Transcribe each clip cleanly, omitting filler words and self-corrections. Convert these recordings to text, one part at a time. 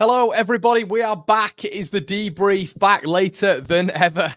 Hello, everybody. We are back. It is the debrief, back later than ever.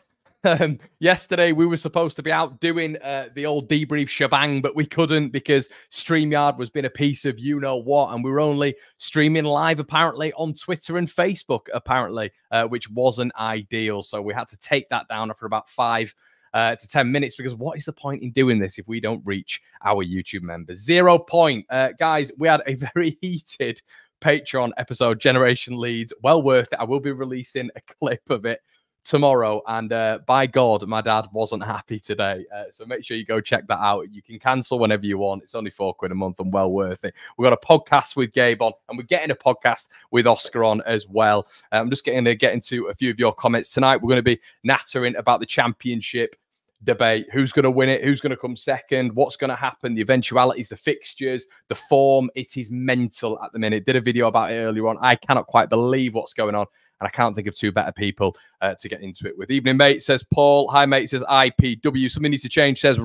Yesterday, we were supposed to be out doing the old debrief shebang, but we couldn't because StreamYard was being a piece of you-know-what, and we were only streaming live, apparently, on Twitter and Facebook, apparently, which wasn't ideal. So we had to take that down after about 5 to 10 minutes because what is the point in doing this if we don't reach our YouTube members? 0 point. Guys, we had a very heated Patreon episode, Generation Leeds. Well worth it. I will be releasing a clip of it tomorrow, and by God, my dad wasn't happy today, so make sure you go check that out. You can cancel whenever you want. It's only £4 a month and well worth it. We've got a podcast with Gabe on, and we're getting a podcast with Oscar on as well. I'm just going to get into a few of your comments tonight. We're going to be nattering about the championship debate. Who's going to win it? Who's going to come second? What's going to happen? The eventualities, the fixtures, the form. It is mental at the minute. Did a video about it earlier on. I cannot quite believe what's going on, and I can't think of two better people to get into it with. Evening, mate, says Paul. Hi, mate, says IPW. Something needs to change, says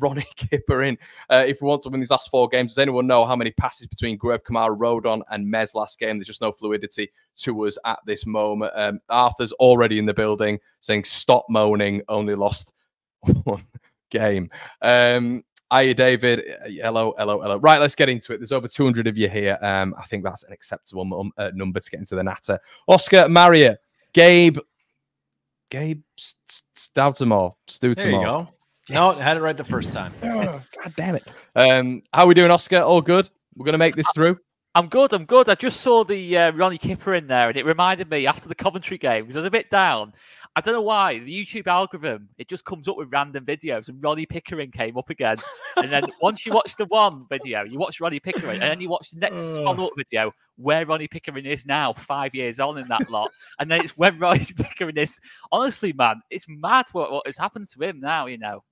Ronnie Pickering. If we want to win these last 4 games, does anyone know how many passes between Gruev, Kamara, Rodon and Mez last game? There's just no fluidity to us at this moment. Arthur's already in the building saying, stop moaning, only lost one game. Hiya, David. Hello, hello, hello. Right, let's get into it. There's over 200 of you here. I think that's an acceptable number to get into the natter. Oscar, Maria, Gabe Stoutamore. There you go. Yes. No, I had it right the first time. God damn it. How are we doing, Oscar? All good? We're going to make this through? I'm good, I'm good. I just saw the Ronnie Kipper in there, and it reminded me after the Coventry game, because I was a bit down. I don't know why. The YouTube algorithm, it just comes up with random videos, and Ronnie Pickering came up again. And then once you watch the one video, you watch Ronnie Pickering, and then you watch the next follow-up video where Ronnie Pickering is now, 5 years on in that lot. And then it's when Ronnie Pickering is. Honestly, man, it's mad what has happened to him now, you know.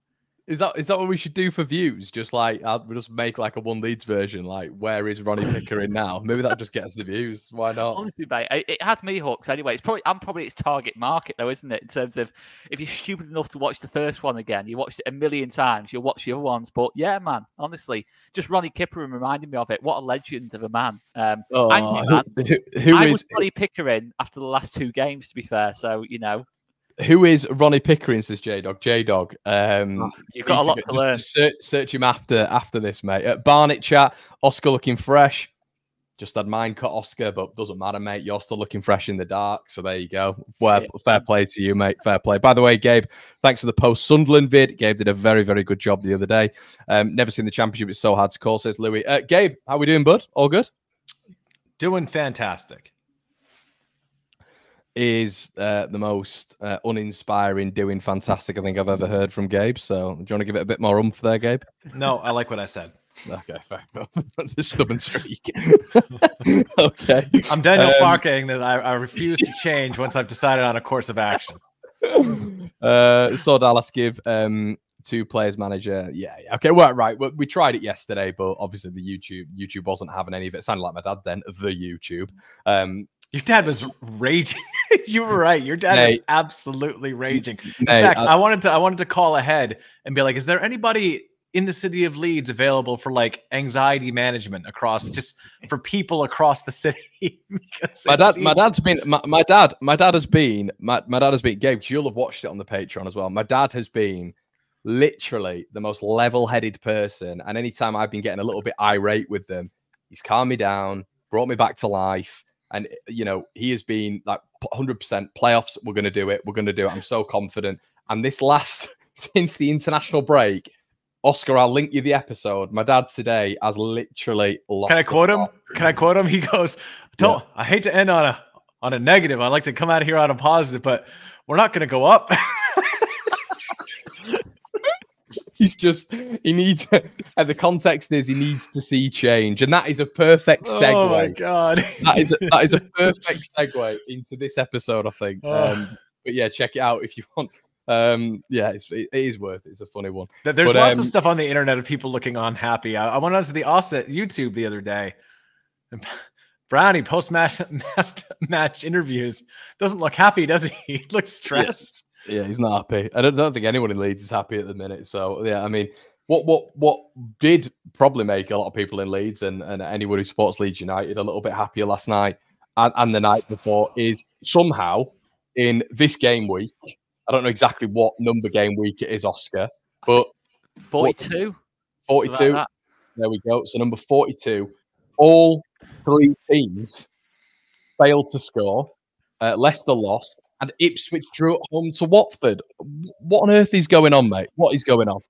Is that what we should do for views? Just like, we'll just make like a One Leeds version, like, where is Ronnie Pickering now? Maybe that just gets the views. Why not? Honestly, mate, it had me hooked. Anyway, I'm probably its target market though, isn't it? In terms of if you're stupid enough to watch the first one again, you watched it a million times, you'll watch the other ones. But yeah, man, honestly, just Ronnie Pickering reminded me of it. What a legend of a man. I was Ronnie Pickering after the last 2 games, to be fair. So, you know. Who is Ronnie Pickering, says J-Dog. J-Dog. You've got a lot to learn. Search him after this, mate. Barnet chat, Oscar looking fresh. Just had mine cut, Oscar, but doesn't matter, mate. You're still looking fresh in the dark, so there you go. Fair play to you, mate. Fair play. By the way, Gabe, thanks for the post-Sunderland vid. Gabe did a very, very good job the other day. Never seen the championship. It's so hard to call, says Louis. Gabe, how we doing, bud? All good? Doing fantastic. Is the most uninspiring doing fantastic I think I've ever heard from Gabe. So do you want to give it a bit more oomph there, Gabe? No, I like what I said. Okay, fair enough. The stubborn streak. Okay. I'm Daniel Farke, that I refuse to change once I've decided on a course of action. So Dallas give 2 players manager. Yeah. Okay, well, right. We tried it yesterday, but obviously the YouTube wasn't having any of it. It sounded like my dad then, the YouTube. Your dad was raging. You were right. Your dad was absolutely raging. In fact, I wanted to call ahead and be like, is there anybody in the city of Leeds available for like anxiety management for people across the city? My dad has been, Gabe, you'll have watched it on the Patreon as well. My dad has been literally the most level-headed person. And anytime I've been getting a little bit irate with them, he's calmed me down, brought me back to life. And, you know, he has been like 100% playoffs. We're going to do it. We're going to do it. I'm so confident. And this since the international break, Oscar, I'll link you the episode. My dad today has literally lost. Can I quote him? Can I quote him? He goes, I hate to end on a negative. I like to come out of here on a positive, but we're not going to go up. He's just, he needs, and the context is he needs to see change. And that is a perfect segue. Oh my God. That is a perfect segue into this episode, I think. But yeah, check it out if you want. Yeah, it is worth it. It's a funny one. There's lots of stuff on the internet of people looking unhappy. I went onto the Osset YouTube the other day. And Brownie, post-match interviews, doesn't look happy, does he? He looks stressed. Yes. Yeah, he's not happy. I don't think anyone in Leeds is happy at the minute. So yeah, I mean, what did probably make a lot of people in Leeds and anyone who supports Leeds United a little bit happier last night and the night before is somehow in this game week, I don't know exactly what number game week it is, Oscar, but 42. 42. There we go. So number 42. All three teams failed to score. Leicester lost, and Ipswich drew at home to Watford. What on earth is going on, mate? What is going on?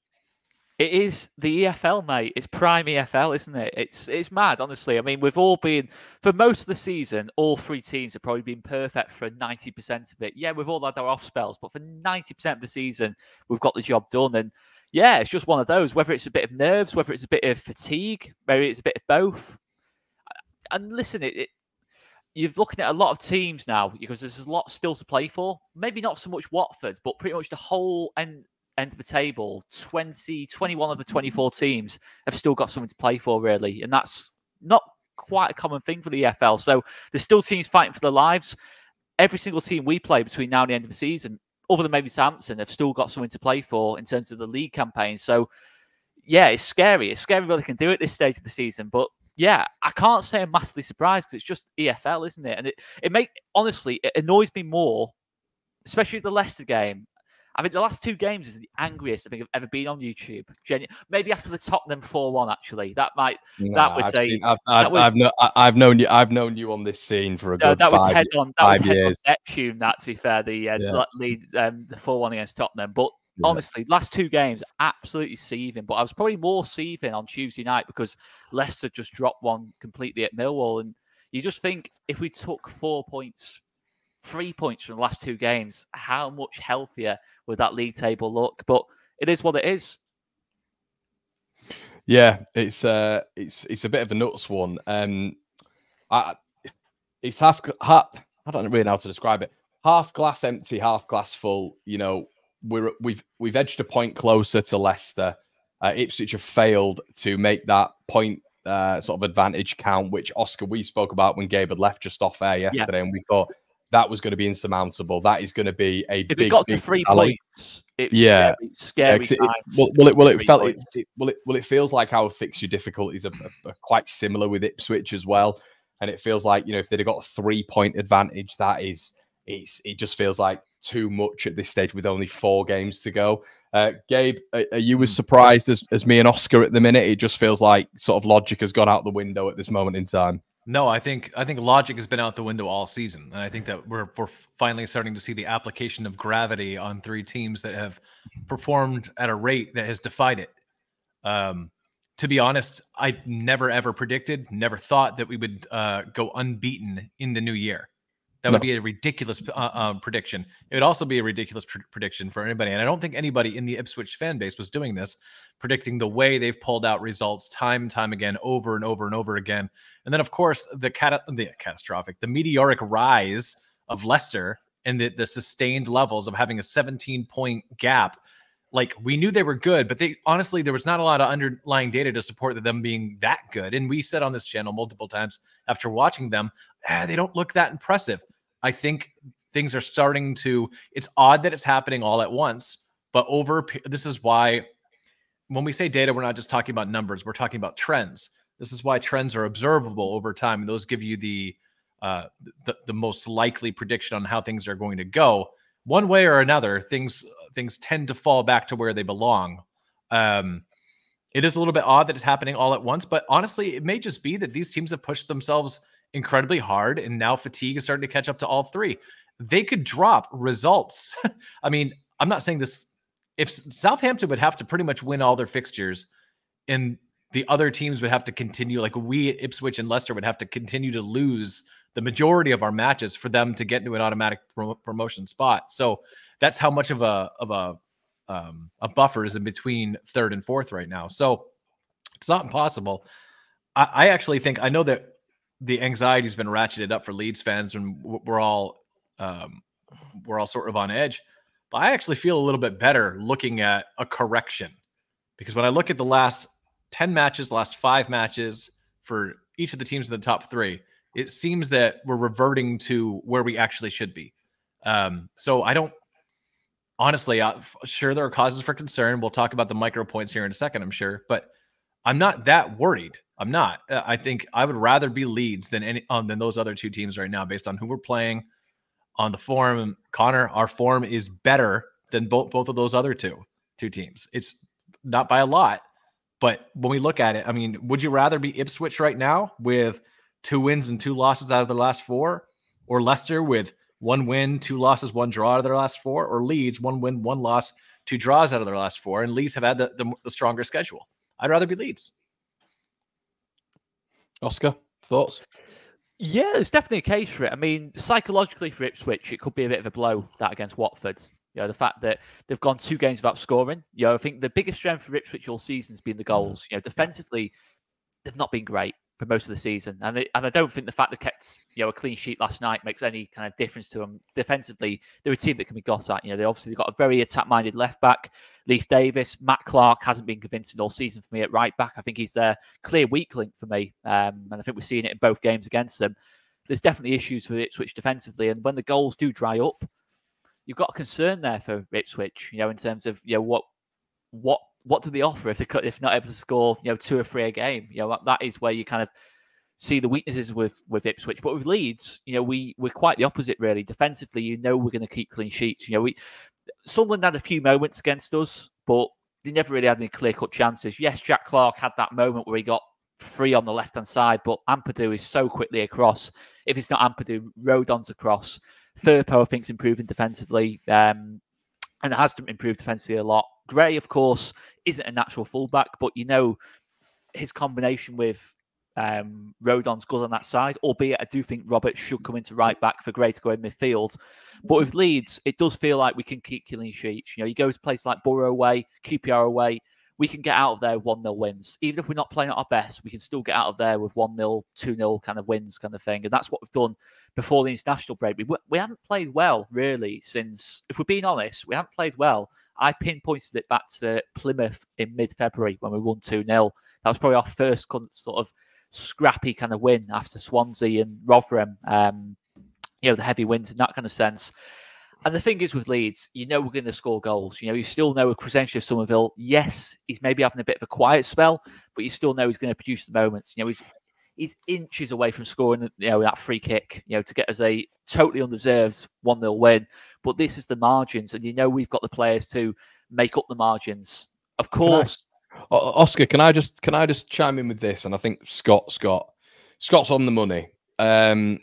It is the EFL, mate. It's prime EFL, isn't it? It's mad, honestly. I mean, we've all been, for most of the season, all three teams have probably been perfect for 90% of it. Yeah, we've all had our off spells, but for 90% of the season, we've got the job done. And yeah, it's just one of those, whether it's a bit of nerves, whether it's a bit of fatigue, maybe it's a bit of both. And listen, you're looking at a lot of teams now because there's a lot still to play for. Maybe not so much Watford, but pretty much the whole end of the table, 21 of the 24 teams have still got something to play for, really. And that's not quite a common thing for the EFL. So there's still teams fighting for their lives. Every single team we play between now and the end of the season, other than maybe Southampton, have still got something to play for in terms of the league campaign. So, yeah, it's scary. It's scary what they can do at this stage of the season. But, yeah, I can't say I'm massively surprised because it's just EFL, isn't it? And honestly, it annoys me more, especially the Leicester game. I think the last two games is the angriest I think I've ever been on YouTube. Maybe after the Tottenham 4-1, actually. I've known you on this scene for a good five years. That was head on Neptune, to be fair, the 4-1 against Tottenham. But honestly, last two games, absolutely seething. But I was probably more seething on Tuesday night because Leicester just dropped one completely at Millwall. And you just think, if we took 3 points from the last two games, how much healthier would that league table look? But it is what it is. Yeah, it's a bit of a nuts one. I don't really know how to describe it. Half glass empty, half glass full. You know, we've edged a point closer to Leicester. Ipswich have failed to make that point sort of advantage count, which, Oscar, we spoke about when Gabe had left just off air yesterday, and we thought that was going to be insurmountable. That is going to be a big. If it got to 3 points, it's scary. Well, it feels like our fixture difficulties are quite similar with Ipswich as well, and it feels like, you know, if they'd have got a 3-point advantage, that is, it just feels like too much at this stage with only 4 games to go. Gabe, are you as surprised as me and Oscar at the minute? It just feels like sort of logic has gone out the window at this moment in time. No, I think logic has been out the window all season, and I think that we're finally starting to see the application of gravity on three teams that have performed at a rate that has defied it. To be honest, I never ever predicted, never thought that we would go unbeaten in the new year. That would be a ridiculous prediction. It would also be a ridiculous prediction for anybody, and I don't think anybody in the Ipswich fan base was doing this, predicting the way they've pulled out results time and time again, over and over and over again. And then, of course, the meteoric rise of Leicester and the sustained levels of having a 17-point gap. Like, we knew they were good, but they honestly, there was not a lot of underlying data to support them being that good. And we said on this channel multiple times after watching them, they don't look that impressive. I think things are starting to, it's odd that it's happening all at once, but this is why when we say data, we're not just talking about numbers, we're talking about trends. This is why trends are observable over time. And those give you the most likely prediction on how things are going to go. One way or another, things tend to fall back to where they belong. It is a little bit odd that it's happening all at once, but honestly, it may just be that these teams have pushed themselves incredibly hard, and now fatigue is starting to catch up to all three. They could drop results. I mean, I'm not saying this. If Southampton would have to pretty much win all their fixtures, and the other teams would have to continue, like we at Ipswich and Leicester would have to continue to lose the majority of our matches for them to get into an automatic promotion spot. So that's how much of a buffer is in between third and fourth right now. So it's not impossible. I actually think, I know that the anxiety has been ratcheted up for Leeds fans, and we're all sort of on edge. But I actually feel a little bit better looking at a correction, because when I look at the last 10 matches, last 5 matches for each of the teams in the top 3, it seems that we're reverting to where we actually should be. So I don't, honestly, sure, there are causes for concern. We'll talk about the micro points here in a second, I'm sure. But I'm not that worried. I'm not. I think I would rather be Leeds than those other two teams right now, based on who we're playing, on the form. And Connor, our form is better than both of those other two teams. It's not by a lot, but when we look at it, I mean, would you rather be Ipswich right now with 2 wins and 2 losses out of their last 4, or Leicester with 1 win, 2 losses, 1 draw out of their last 4, or Leeds 1 win, 1 loss, 2 draws out of their last 4? And Leeds have had the stronger schedule. I'd rather be Leeds. Oscar, thoughts? Yeah, there's definitely a case for it. I mean, psychologically for Ipswich, it could be a bit of a blow, that against Watford. You know, the fact that they've gone 2 games without scoring. You know, I think the biggest strength for Ipswich all season has been the goals. You know, defensively, they've not been great for most of the season. And I don't think the fact they kept, you know, a clean sheet last night makes any kind of difference to them. Defensively, they're a team that can be got at. You know, they've got a very attack-minded left-back, Leif Davis. Matt Clark hasn't been convincing all season for me at right-back. I think he's their clear weak link for me. And I think we're seeing it in both games against them. There's definitely issues for Ipswich defensively. And when the goals do dry up, you've got a concern there for Ipswich, you know, in terms of, you know, what do they offer if if not able to score, you know, 2 or 3 a game? You know, that is where you kind of see the weaknesses with Ipswich. But with Leeds, you know, we're quite the opposite really. Defensively, you know, we're going to keep clean sheets. You know, Sunderland had a few moments against us, but they never really had any clear-cut chances. Yes, Jack Clark had that moment where he got free on the left-hand side, but Ampadu is so quickly across. If it's not Ampadu, Rodon's across. Firpo, I think, is improving defensively, and has improved defensively a lot. Gray, of course, isn't a natural fullback, but you know his combination with Rodon's good on that side, albeit I do think Roberts should come into right back for Gray to go in midfield. But with Leeds, it does feel like we can keep killing sheets. You know, you go to places like Borough away, QPR away, we can get out of there 1-0 wins. Even if we're not playing at our best, we can still get out of there with 1-0, 2-0 kind of wins kind of thing. And that's what we've done before the international break. We haven't played well, really, since, if we're being honest, we haven't played well. I pinpointed it back to Plymouth in mid-February when we won 2-0. That was probably our first sort of scrappy kind of win after Swansea and Rotherham, you know, the heavy wins in that kind of sense. And the thing is with Leeds, you know we're going to score goals. You know, you still know with Crysencio Summerville, yes, he's maybe having a bit of a quiet spell, but you still know he's going to produce the moments. You know, he's inches away from scoring, you know, that free kick, you know, to get us a totally undeserved 1-0 win. But this is the margins, and you know we've got the players to make up the margins. Of course. Oscar, can I just chime in with this? And I think Scott's on the money. I don't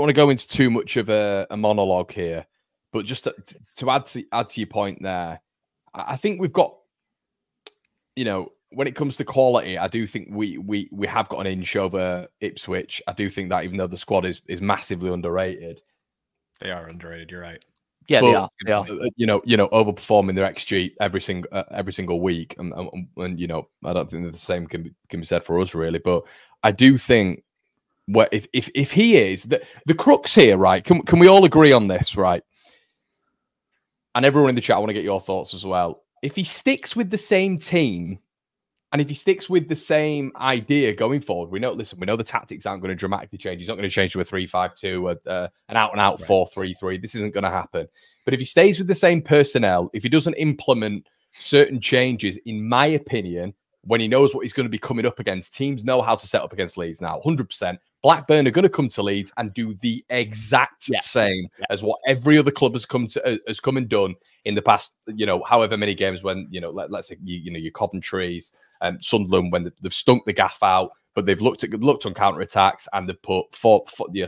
want to go into too much of a monologue here. But just to add to your point there, I think we've got, you know, when it comes to quality, I do think we have got an inch over Ipswich. I do think that, even though the squad is massively underrated, they are underrated. You're right. Yeah, but, they are. You know, overperforming their XG every single week, and you know, I don't think that the same can be said for us really. But I do think, well, if he is the crux here, right? Can we all agree on this, right? And everyone in the chat, I want to get your thoughts as well. If he sticks with the same team and if he sticks with the same idea going forward, we know the tactics aren't going to dramatically change. He's not going to change to a 3-5-2, an out-and-out 4-3-3. This isn't going to happen. But if he stays with the same personnel, if he doesn't implement certain changes, in my opinion, when he knows what he's going to be coming up against, teams know how to set up against Leeds now, 100%. Blackburn are going to come to Leeds and do the exact same as what every other club has come and done in the past, you know, however many games when, you know, let's say, you know, your Coventry's, Sunderland, when they've stunk the gaff out, but they've looked on counterattacks and they've put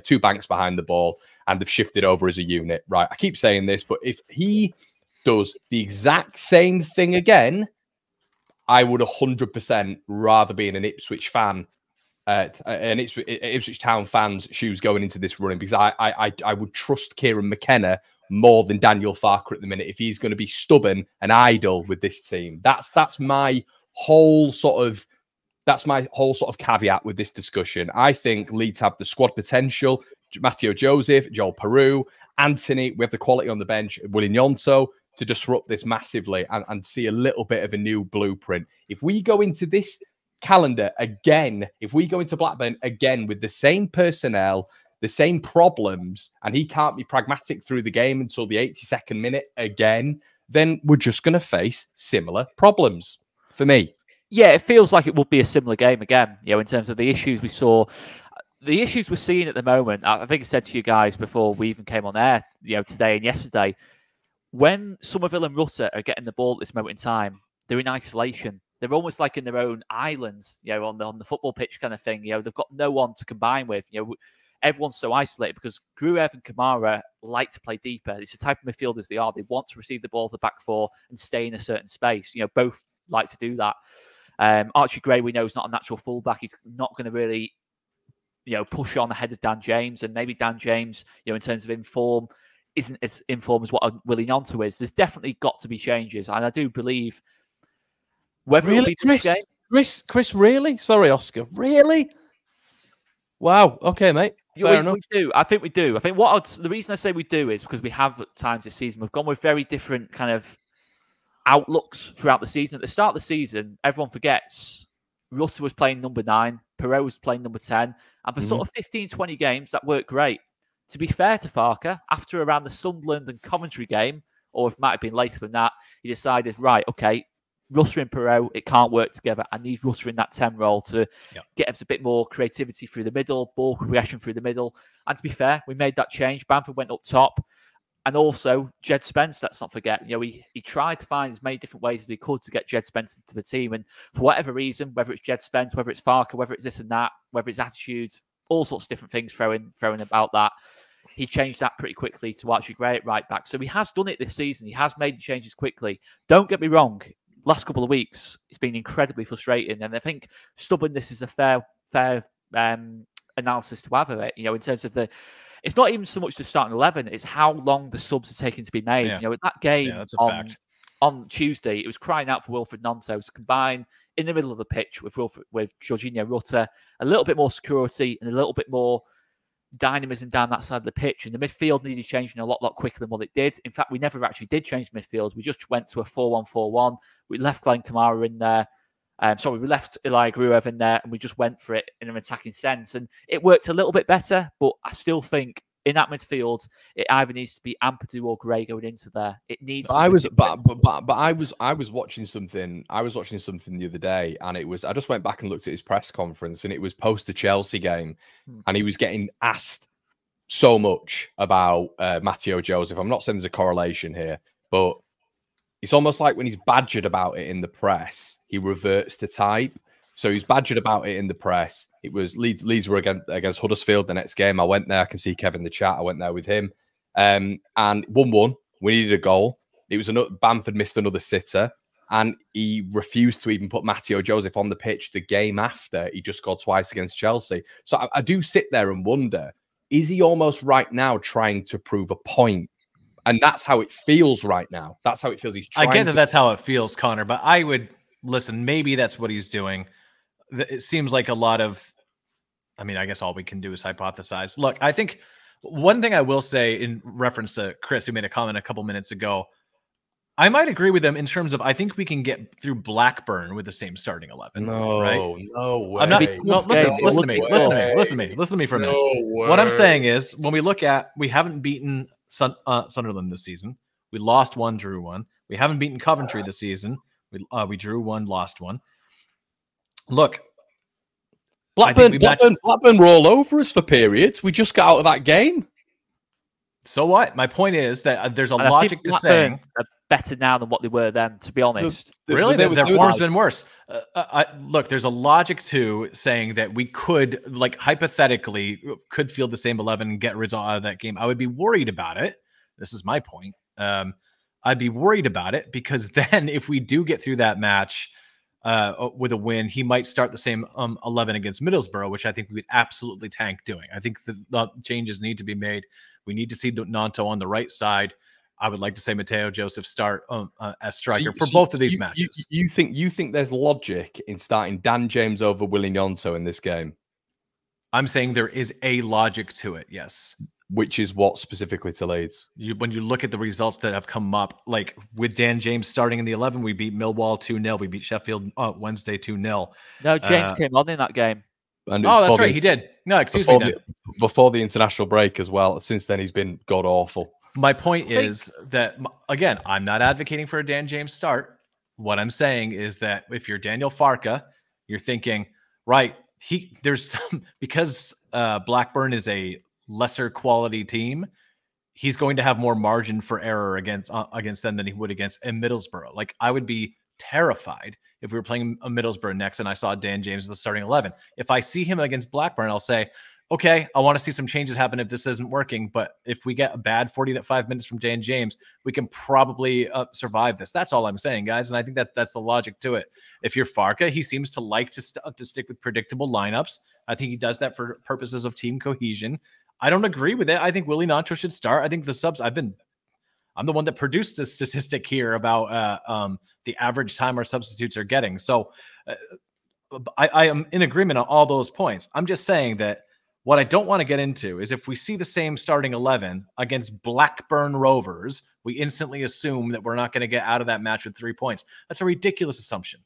two banks behind the ball and they've shifted over as a unit, right? I keep saying this, but if he does the exact same thing again, I would 100% rather be in an Ipswich fan, an Ipswich Town fan's shoes going into this running, because I would trust Kieran McKenna more than Daniel Farke at the minute if he's going to be stubborn and idle with this team. That's my whole sort of caveat with this discussion. I think Leeds have the squad potential. Mateo Joseph, Joël Piroe, Anthony. We have the quality on the bench. Gnonto, to disrupt this massively and see a little bit of a new blueprint. If we go into this calendar again, if we go into Blackburn again with the same personnel, the same problems, and he can't be pragmatic through the game until the 82nd minute again, then we're just going to face similar problems for me. yeah, it feels like it will be a similar game again, you know, in terms of the issues we saw. The issues we're seeing at the moment, I think I said to you guys before we even came on air, you know, today and yesterday, when Summerville and Rutter are getting the ball at this moment in time, they're in isolation. They're almost like in their own islands, you know, on the football pitch kind of thing. You know, they've got no one to combine with. You know, everyone's so isolated because Gruev and Kamara like to play deeper. It's the type of midfielders they are. They want to receive the ball at the back four and stay in a certain space. You know, both like to do that. Archie Gray, we know, is not a natural fullback. He's not going to really, you know, push on ahead of Dan James. And maybe Dan James, you know, in terms of inform, isn't as informed as what Willie Gnonto is. There's definitely got to be changes. And I do believe whether really, it'll be Chris, really? Sorry, Oscar. Really? Wow. Okay, mate. Fair enough. We do. I think we do. I think the reason I say we do is because we have at times this season, we've gone with very different kind of outlooks throughout the season. At the start of the season, everyone forgets Rutter was playing number 9, Piroe was playing number 10, and for sort of 15, 20 games, that worked great. To be fair to Farke, after around the Sunderland and Coventry game, or if it might have been later than that, he decided, right, okay, Rutter and Piroe, it can't work together. I need Rutter in that 10 role to get us a bit more creativity through the middle, ball progression through the middle. And to be fair, we made that change. Bamford went up top. And also, Jed Spence, let's not forget. You know, he tried to find as many different ways as he could to get Jed Spence into the team. And for whatever reason, whether it's Jed Spence, whether it's Farke, whether it's this and that, whether it's attitudes, all sorts of different things throwing about that, he changed that pretty quickly to Archie Gray at right back. So he has done it this season. He has made the changes quickly. Don't get me wrong. Last couple of weeks, it's been incredibly frustrating. And I think stubbornness is a fair analysis to have of it. You know, in terms of it's not even so much the starting 11, it's how long the subs are taking to be made. Yeah. You know, in that game on Tuesday, it was crying out for Wilfred Gnonto to combine in the middle of the pitch with Georginio Rutter, a little bit more security and a little bit more dynamism down that side of the pitch. And the midfield needed changing a lot quicker than what it did. In fact, we never actually did change the midfield. We just went to a 4-1-4-1. We left Glenn Kamara in there. We left Eli Gruev in there and we just went for it in an attacking sense. And it worked a little bit better, but I still think in that midfield, it either needs to be Ampadu or Gray going into there. It needs. I was watching something the other day, and it was. I just went back and looked at his press conference, and it was post the Chelsea game, and he was getting asked so much about Mateo Joseph. I'm not saying there's a correlation here, but it's almost like when he's badgered about it in the press, he reverts to type. So he's badgered about it in the press. It was Leeds were against Huddersfield the next game. I went there. I can see Kevin in the chat. I went there with him. And 1-1. We needed a goal. It was Bamford missed another sitter. And he refused to even put Mateo Joseph on the pitch the game after. He just scored twice against Chelsea. So I do sit there and wonder, is he almost right now trying to prove a point? And that's how it feels right now. That's how it feels. He's trying. I get that that's how it feels, Connor. But I would, listen, maybe that's what he's doing. It seems like a lot of, I mean, I guess all we can do is hypothesize. Look, I think one thing I will say in reference to Chris, who made a comment a couple minutes ago, I might agree with him in terms of, I think we can get through Blackburn with the same starting 11. No, right? No way. I'm not, no, listen to me for a minute. No, what I'm saying is, when we look at, we haven't beaten Sunderland this season. We lost one, drew one. We haven't beaten Coventry this season. We drew one, lost one. Look, Blackburn were all over us for periods. We just got out of that game. So what? My point is that there's a logic to saying are better now than what they were then, to be honest. Really? Their form's been worse. Look, there's a logic to saying that we could, like, hypothetically, could field the same 11 and get results out of that game. I would be worried about it. This is my point. I'd be worried about it because then if we do get through that match with a win, he might start the same 11 against Middlesbrough, which I think we would absolutely tank doing. I think the changes need to be made. We need to see Gnonto on the right side. I would like to say Mateo Joseph start as striker for both of these matches. You think there's logic in starting Dan James over Willie Gnonto in this game? I'm saying there is a logic to it, yes. Which is what specifically to Leeds? When you look at the results that have come up, like with Dan James starting in the 11, we beat Millwall 2-0. We beat Sheffield Wednesday 2-0. No, James came on in that game. And that's right. He did. No, excuse me. Before the international break as well. Since then, he's been god-awful. My point is that, again, I'm not advocating for a Dan James start. What I'm saying is that if you're Daniel Farke, you're thinking, right, because Blackburn is a lesser quality team, he's going to have more margin for error against them than he would against a Middlesbrough. Like, I would be terrified if we were playing a Middlesbrough next and I saw Dan James in the starting 11. If I see him against Blackburn, I'll say, okay, I want to see some changes happen if this isn't working, but if we get a bad 45 minutes from Dan James, we can probably survive this. That's all I'm saying, guys, and I think that's the logic to it. If you're Farke, he seems to like to stick with predictable lineups. I think he does that for purposes of team cohesion. I don't agree with it. I think Willie Gnonto should start. I think the subs, I'm the one that produced this statistic here about the average time our substitutes are getting. So I am in agreement on all those points. I'm just saying that what I don't want to get into is if we see the same starting 11 against Blackburn Rovers, we instantly assume that we're not going to get out of that match with 3 points. That's a ridiculous assumption.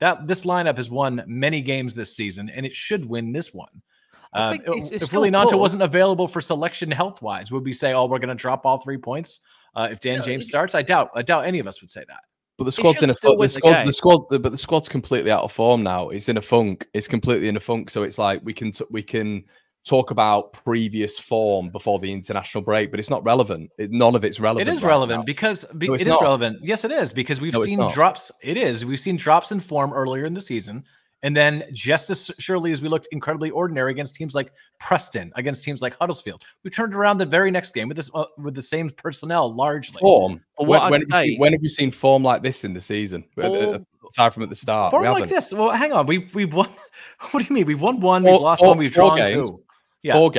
That this lineup has won many games this season, and it should win this one. If Willie Gnonto wasn't available for selection health-wise, would we say, oh, we're going to drop all 3 points? If Dan James starts, I doubt any of us would say that. But the squad's in a funk. But the squad's completely out of form now. It's in a funk. It's completely in a funk. So it's like we can talk about previous form before the international break, but it's not relevant. None of it's relevant. It is relevant because Yes, it is, because we've seen drops. It is. We've seen drops in form earlier in the season. And then just as surely as we looked incredibly ordinary against teams like Preston, against teams like Huddersfield, we turned around the very next game with the same personnel largely. Form. When have you seen form like this in the season? Aside from at the start. Form like this. Well, hang on. We've won. What do you mean? We've won one. We've lost one. We've drawn two. Yeah. Four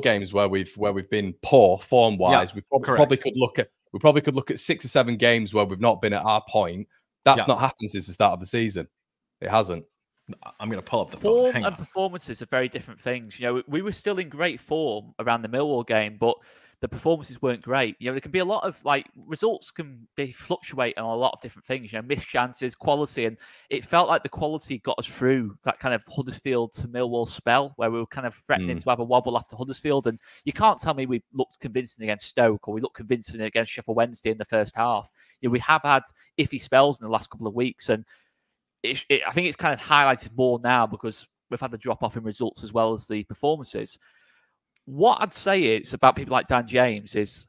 games where we've been poor form wise. Yeah, we probably could look at 6 or 7 games where we've not been at our point. That's not happened since the start of the season. It hasn't. I'm going to pull up the form and performances are very different things. You know, we were still in great form around the Millwall game, but the performances weren't great. You know, there can be a lot of results can be fluctuate on a lot of different things. You know, missed chances, quality, and it felt like the quality got us through that kind of Huddersfield to Millwall spell where we were kind of threatening to have a wobble after Huddersfield. And you can't tell me we looked convincing against Stoke or we looked convincing against Sheffield Wednesday in the first half. You know, we have had iffy spells in the last couple of weeks, and I think it's kind of highlighted more now because we've had the drop-off in results as well as the performances. What I'd say is about people like Dan James is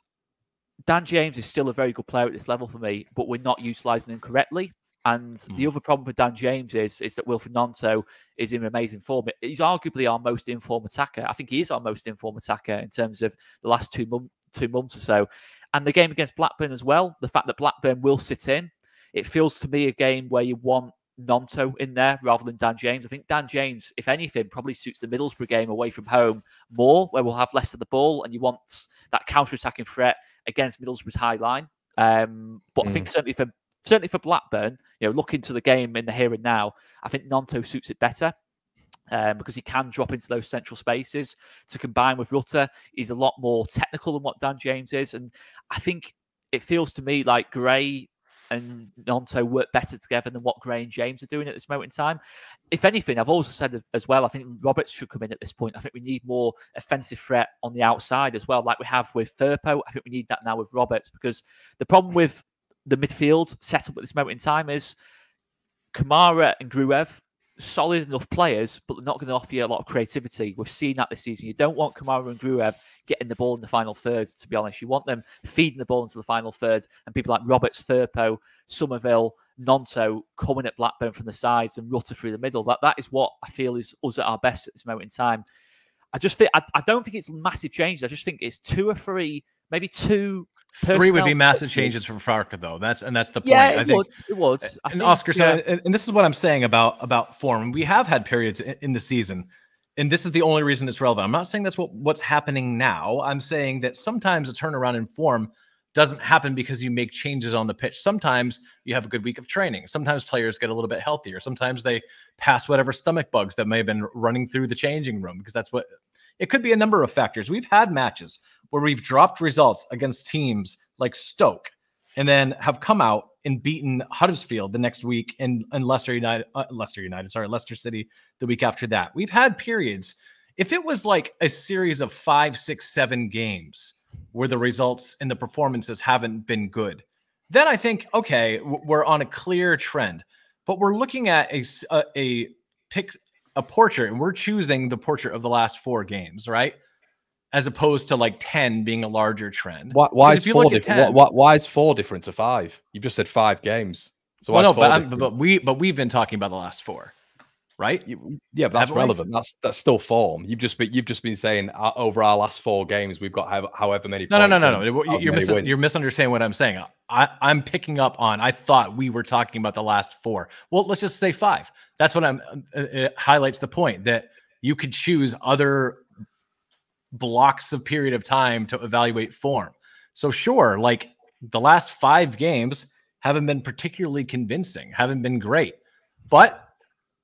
Dan James is still a very good player at this level for me, but we're not utilising him correctly. And the other problem with Dan James is that Wilfred Gnonto is in amazing form. He's arguably our most informed attacker. I think he is our most informed attacker in terms of the last two months or so. And the game against Blackburn as well, the fact that Blackburn will sit in, it feels to me a game where you want Gnonto in there rather than Dan James. I think Dan James, if anything, probably suits the Middlesbrough game away from home more, where we'll have less of the ball and you want that counter-attacking threat against Middlesbrough's high line. But I think certainly for Blackburn, you know, looking to the game in the here and now, I think Gnonto suits it better because he can drop into those central spaces to combine with Rutter. He's a lot more technical than what Dan James is, and I think it feels to me like Gray and Gnonto work better together than what Gray and James are doing at this moment in time. If anything, I've also said as well, I think Roberts should come in at this point. I think we need more offensive threat on the outside as well, like we have with Firpo. I think we need that now with Roberts, because the problem with the midfield setup at this moment in time is Kamara and Gruev, solid enough players, but they're not going to offer you a lot of creativity. We've seen that this season. You don't want Kamara and Gruev getting the ball in the final third, to be honest. You want them feeding the ball into the final third, and people like Roberts, Firpo, Summerville, Gnonto coming at Blackburn from the sides and Rutter through the middle. That is what I feel is us at our best at this moment in time. I just think I don't think it's massive changes. I just think it's 2 or 3, maybe 2. 3 would be massive changes from Farke, though. That's the point. Yeah, I think it was. And Oscar said, and this is what I'm saying about form. We have had periods in the season, and this is the only reason it's relevant. I'm not saying that's what's happening now. I'm saying that sometimes a turnaround in form doesn't happen because you make changes on the pitch. Sometimes you have a good week of training. Sometimes players get a little bit healthier. Sometimes they pass whatever stomach bugs that may have been running through the changing room, because that's what. It could be a number of factors. We've had matches where we've dropped results against teams like Stoke and then have come out and beaten Huddersfield the next week and Leicester City the week after that. We've had periods. If it was like a series of 5, 6, 7 games where the results and the performances haven't been good, Then I think, okay, we're on a clear trend, but we're looking at a portrait, and we're choosing the portrait of the last 4 games, right? As opposed to like 10 being a larger trend. Why is 4 different to 5? You've just said 5 games. So well, no, but we've been talking about the last 4, right? Yeah, but that's relevant. That's still form. You've just been saying over our last 4 games we've got however many. No. You're misunderstanding what I'm saying. I'm picking up on. I thought we were talking about the last 4. Well, let's just say 5. That's what I'm. It highlights the point that you could choose other blocks of period of time to evaluate form. So sure, like the last 5 games haven't been particularly convincing, haven't been great, but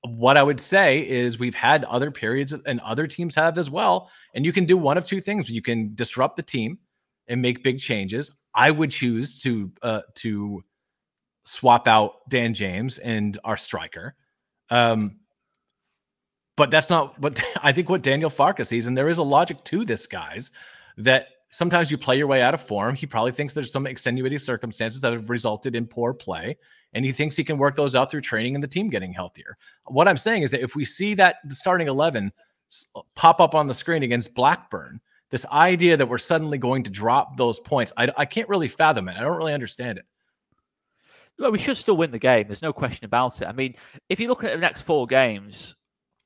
what I would say is we've had other periods and other teams have as well. And you can do one of 2 things. You can disrupt the team and make big changes. I would choose to swap out Dan James and our striker. But that's not what I think what Daniel Farke sees. And there is a logic to this, guys, that sometimes you play your way out of form. He probably thinks there's some extenuating circumstances that have resulted in poor play. And he thinks he can work those out through training and the team getting healthier. What I'm saying is that if we see that the starting 11 pop up on the screen against Blackburn, this idea that we're suddenly going to drop those points, I can't really fathom it. I don't really understand it. Well, we should still win the game. There's no question about it. I mean, if you look at the next 4 games,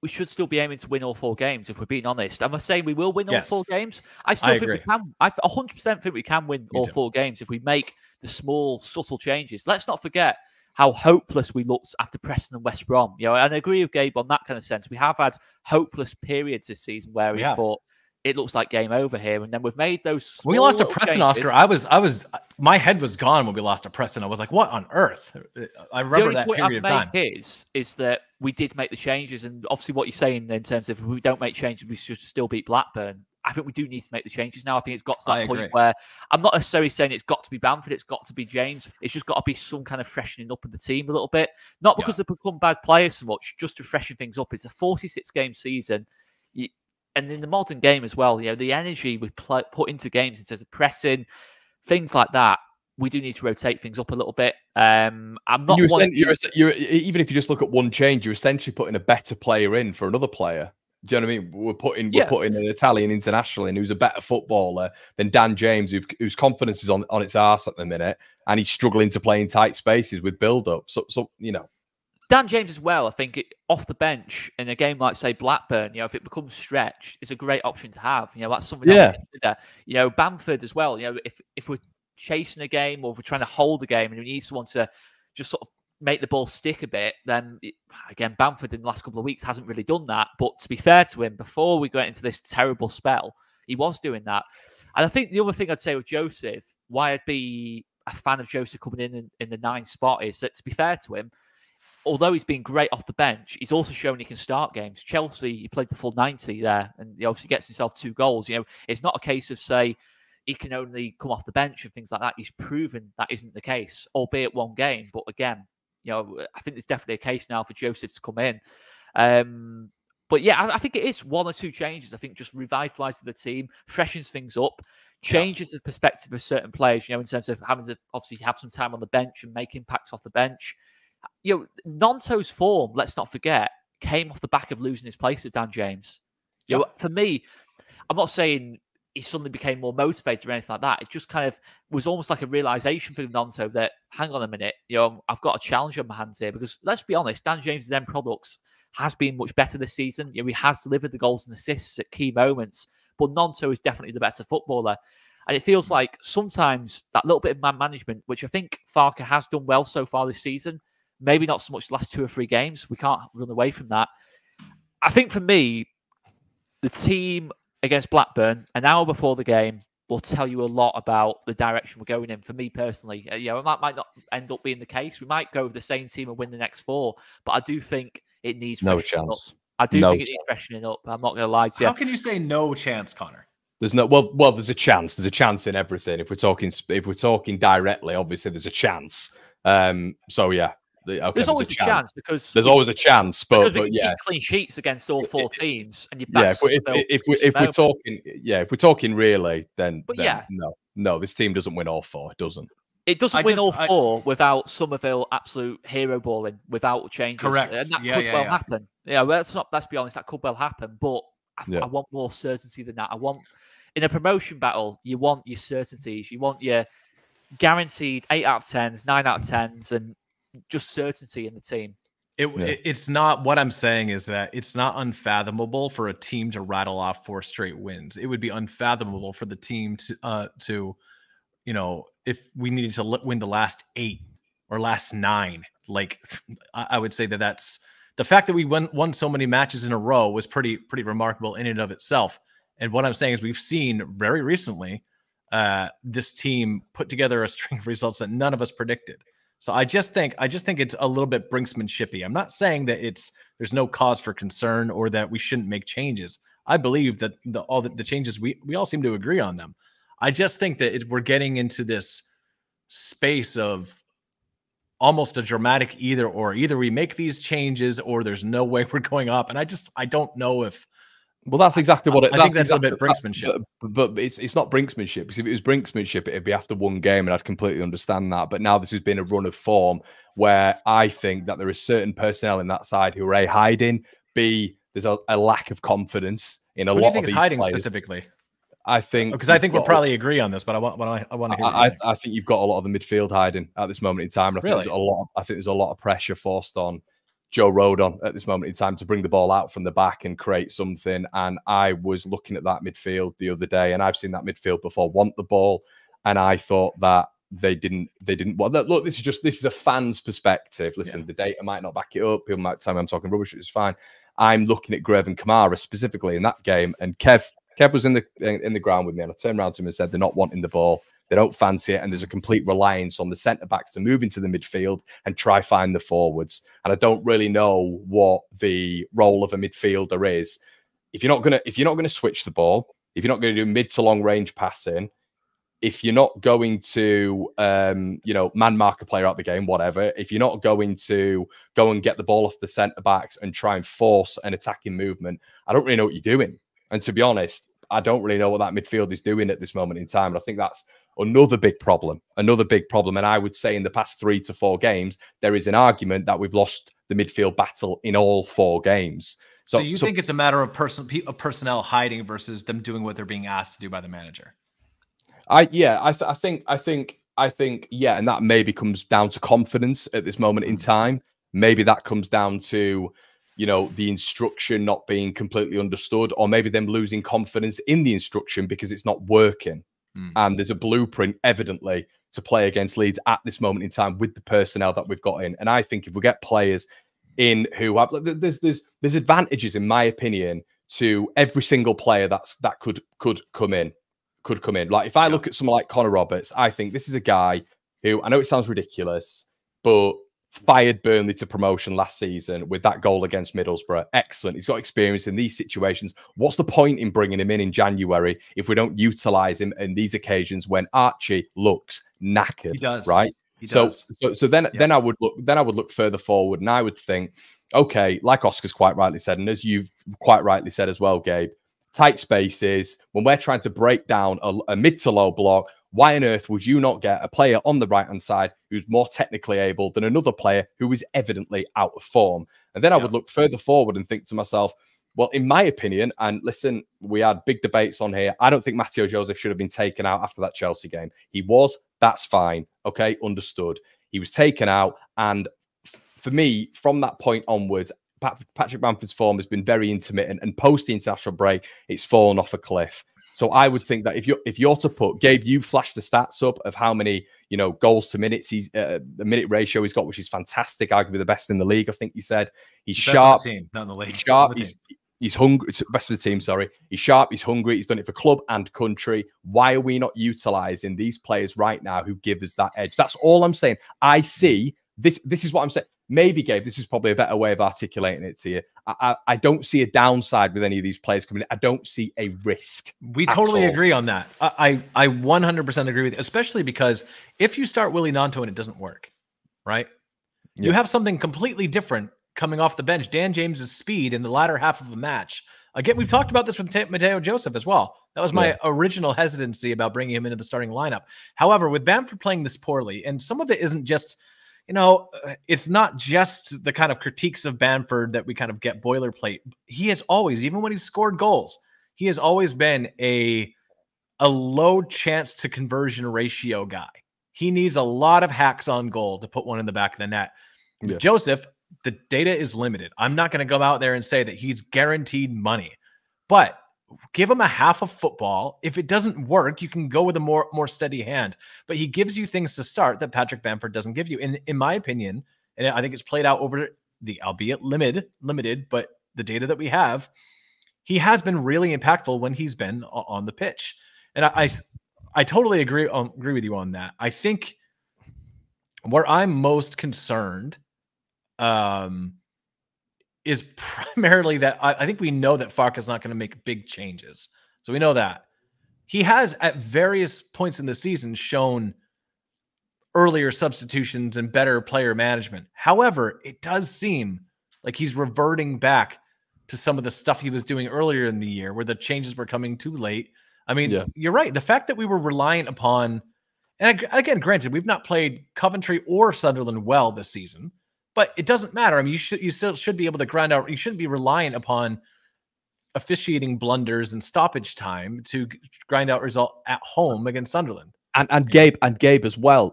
we should still be aiming to win all 4 games if we're being honest. Am I saying we will win all 4 games? I still think we can. I 100% think we can win all 4 games if we make the small, subtle changes. Let's not forget how hopeless we looked after Preston and West Brom. You know, and I agree with Gabe on that kind of sense. We have had hopeless periods this season where we thought it looks like game over here, and then we've made those. When we lost to Preston, Oscar, I was, my head was gone when we lost to Preston. I was like, what on earth? I remember that period of time. Is that we did make the changes, and obviously what you're saying in terms of if we don't make changes, we should still beat Blackburn. I think we do need to make the changes now. I think it's got to that point where I'm not necessarily saying it's got to be Bamford, it's got to be James. It's just got to be some kind of freshening up in the team a little bit. Not because they've become bad players so much, just to freshen things up. It's a 46-game season. And in the modern game as well, you know, the energy we put into games in terms of pressing, things like that, we do need to rotate things up a little bit. I'm not... You're, even if you just look at one change, you're essentially putting a better player in for another player. Do you know what I mean? We're putting an Italian international in who's a better footballer than Dan James, whose confidence is on its arse at the minute, and he's struggling to play in tight spaces with build-up. So you know, Dan James as well. I think off the bench in a game like say Blackburn, you know, if it becomes stretch, it's a great option to have. You know, that's something that we consider. You know, Bamford as well. You know, if we're chasing a game or if we're trying to hold a game and we need someone to just sort of make the ball stick a bit, then again, Bamford in the last couple of weeks hasn't really done that. But to be fair to him, before we got into this terrible spell, he was doing that. And I think the other thing I'd say with Joseph, why I'd be a fan of Joseph coming in the 9 spot is that, to be fair to him, although he's been great off the bench, he's also shown he can start games. Chelsea, he played the full 90 there and he obviously gets himself 2 goals. You know, it's not a case of, say, he can only come off the bench and things like that. He's proven that isn't the case, albeit one game. But again, you know, I think there's definitely a case now for Joseph to come in. But yeah, I think it is 1 or 2 changes. I think just revitalizes the team, freshens things up, changes the perspective of certain players, you know, in terms of having to obviously have some time on the bench and make impacts off the bench. You know, Gnonto's form, let's not forget, came off the back of losing his place to Dan James. You know, for me, I'm not saying he suddenly became more motivated or anything like that. It just kind of was almost like a realization for Gnonto that, hang on a minute, you know, I've got a challenge on my hands here because let's be honest, Dan James's end products has been much better this season. You know, he has delivered the goals and assists at key moments, but Gnonto is definitely the better footballer. And it feels like sometimes that little bit of man management, which I think Farke has done well so far this season, maybe not so much the last 2 or 3 games. We can't run away from that. I think for me, the team against Blackburn, an hour before the game, will tell you a lot about the direction we're going in. For me personally, you know, it might not end up being the case. We might go with the same team and win the next 4, but I do think it needs freshening up. I do think it needs freshening up. I'm not going to lie to you. How can you say no chance, Connor? There's no well. There's a chance. There's a chance in everything. If we're talking directly, obviously there's a chance. So yeah. Okay, there's always a chance because there's always a chance, but yeah, clean sheets against all 4 teams, and you if we're talking really, then no, this team doesn't win all 4. It doesn't. It doesn't win all four without Summerville absolute hero balling without changes. Correct. And that could well happen. Yeah, well, let's be honest, that could well happen. But I want more certainty than that. I want, in a promotion battle, you want your certainties. You want your guaranteed 8 out of 10s, 9 out of 10s, and just certainty in the team. It's not, what I'm saying is that it's not unfathomable for a team to rattle off 4 straight wins. It would be unfathomable for the team to you know, if we needed to win the last 8 or last 9, like I would say that that's the fact that we won so many matches in a row was pretty remarkable in and of itself. And what I'm saying is we've seen very recently this team put together a string of results that none of us predicted. So I just think it's a little bit brinksmanshipy. I'm not saying that there's no cause for concern or that we shouldn't make changes. I believe that all the changes we all seem to agree on them. I just think that we're getting into this space of almost a dramatic either we make these changes or there's no way we're going up. And I don't know if. Well, that's exactly what it is. I think that's exactly, a bit brinksmanship. But it's not brinksmanship. Because if it was brinksmanship, it'd be after one game, and I'd completely understand that. But now this has been a run of form where I think that there is certain personnel in that side who are A, hiding, B, there's a lack of confidence in a lot of these players. What do you think is hiding specifically? I think... Because I think we'll probably agree on this, but I want to hear I think you've got a lot of the midfield hiding at this moment in time. And I think there's a lot of pressure forced on Joe Rodon at this moment in time to bring the ball out from the back and create something. And I was looking at that midfield the other day, and I've seen that midfield before want the ball, and I thought that they didn't well, look, this is a fan's perspective. Listen, the data might not back it up. People might tell me I'm talking rubbish, which is fine. I'm looking at Gruev and Kamara specifically in that game, and Kev was in the ground with me, and I turned around to him and said, they're not wanting the ball. They don't fancy it, and there's a complete reliance on the centre-backs to move into the midfield and try find the forwards. And I don't really know what the role of a midfielder is. If you're not gonna switch the ball, if you're not gonna do mid to long range passing, if you're not going to you know, man mark a player out the game, whatever, if you're not going to go and get the ball off the centre-backs and try and force an attacking movement, I don't really know what you're doing. And to be honest, I don't really know what that midfield is doing at this moment in time. And I think that's another big problem. And I would say in the past 3 to 4 games, there is an argument that we've lost the midfield battle in all 4 games. So you think it's a matter of personnel hiding versus them doing what they're being asked to do by the manager? I think, and that maybe comes down to confidence at this moment in time. Maybe that comes down to, you know, the instruction not being completely understood, or maybe them losing confidence in the instruction because it's not working. And there's a blueprint, evidently, to play against Leeds at this moment in time with the personnel that we've got in. And I think if we get players in who have... There's advantages, in my opinion, to every single player that could come in. Like, if I look at someone like Connor Roberts, I think this is a guy who... I know it sounds ridiculous, but... fired Burnley to promotion last season with that goal against Middlesbrough. Excellent. He's got experience in these situations. What's the point in bringing him in January if we don't utilize him in these occasions when Archie looks knackered? He does, right? He does. Then I would look further forward, and I would think, okay, like Oscar's quite rightly said, and as you've quite rightly said as well, Gabe, tight spaces when we're trying to break down a mid to low block. Why on earth would you not get a player on the right-hand side who's more technically able than another player who is evidently out of form? And then I would look further forward and think to myself, well, in my opinion, and listen, we had big debates on here. I don't think Mateo Joseph should have been taken out after that Chelsea game. He was. That's fine. Okay, understood. He was taken out. And for me, from that point onwards, Patrick Bamford's form has been very intermittent. And post the international break, it's fallen off a cliff. So I would think that if you're to put, Gabe, you flashed the stats up of how many, you know, goals to minutes he's the minute ratio he's got, which is fantastic, arguably the best in the league. I think you said he's sharp, not in the league. He's hungry. Best for the team, sorry. He's sharp. He's hungry. He's done it for club and country. Why are we not utilizing these players right now who give us that edge? That's all I'm saying. I see this. This is what I'm saying. Maybe, Gabe, this is probably a better way of articulating it to you. I don't see a downside with any of these players coming in. I don't see a risk. We totally agree on that. I 100% agree with you, especially because if you start Willie Gnonto and it doesn't work, right? Yeah. You have something completely different coming off the bench. Dan James's speed in the latter half of the match Again, we've talked about this with Mateo Joseph as well. That was my original hesitancy about bringing him into the starting lineup. However, with Bamford playing this poorly, and some of it isn't just, you know, it's not just the kind of critiques of Bamford that we kind of get boilerplate. He has always, even when he's scored goals, he has always been a low chance to conversion ratio guy. He needs a lot of hacks on goal to put one in the back of the net. Yeah. Joseph, the data is limited. I'm not going to go out there and say that he's guaranteed money, but give him a half of football. If it doesn't work, you can go with a more steady hand, but he gives you things to start that Patrick Bamford doesn't give you. In my opinion, and I think it's played out over the, albeit limited, but the data that we have, he has been really impactful when he's been on the pitch. And I totally agree with you on that. I think where I'm most concerned is primarily that I think we know that Farke is not going to make big changes. So we know that. He has at various points in the season shown earlier substitutions and better player management. However, it does seem like he's reverting back to some of the stuff he was doing earlier in the year where the changes were coming too late. I mean, you're right. The fact that we were reliant upon, and again, granted, we've not played Coventry or Sunderland well this season, but it doesn't matter. I mean, you still should be able to grind out. You shouldn't be reliant upon officiating blunders and stoppage time to grind out result at home against Sunderland. And Gabe as well.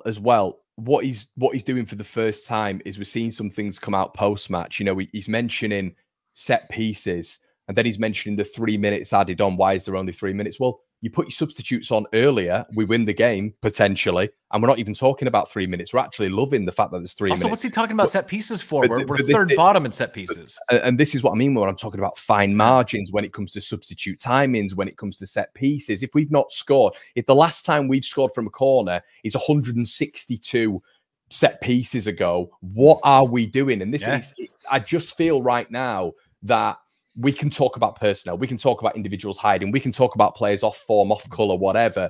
What he's doing for the first time is we're seeing some things come out post match. You know, he's mentioning set pieces. And then he's mentioning the 3 minutes added on. Why is there only 3 minutes? Well, you put your substitutes on earlier. We win the game, potentially. And we're not even talking about 3 minutes. We're actually loving the fact that there's 3 minutes. Also, what's he talking about set pieces for? We're third bottom in set pieces. And this is what I mean when I'm talking about fine margins, when it comes to substitute timings, when it comes to set pieces. If we've not scored, if the last time we've scored from a corner is 162 set pieces ago, what are we doing? And this is, I just feel right now that we can talk about personnel. We can talk about individuals hiding. We can talk about players off form, off colour, whatever.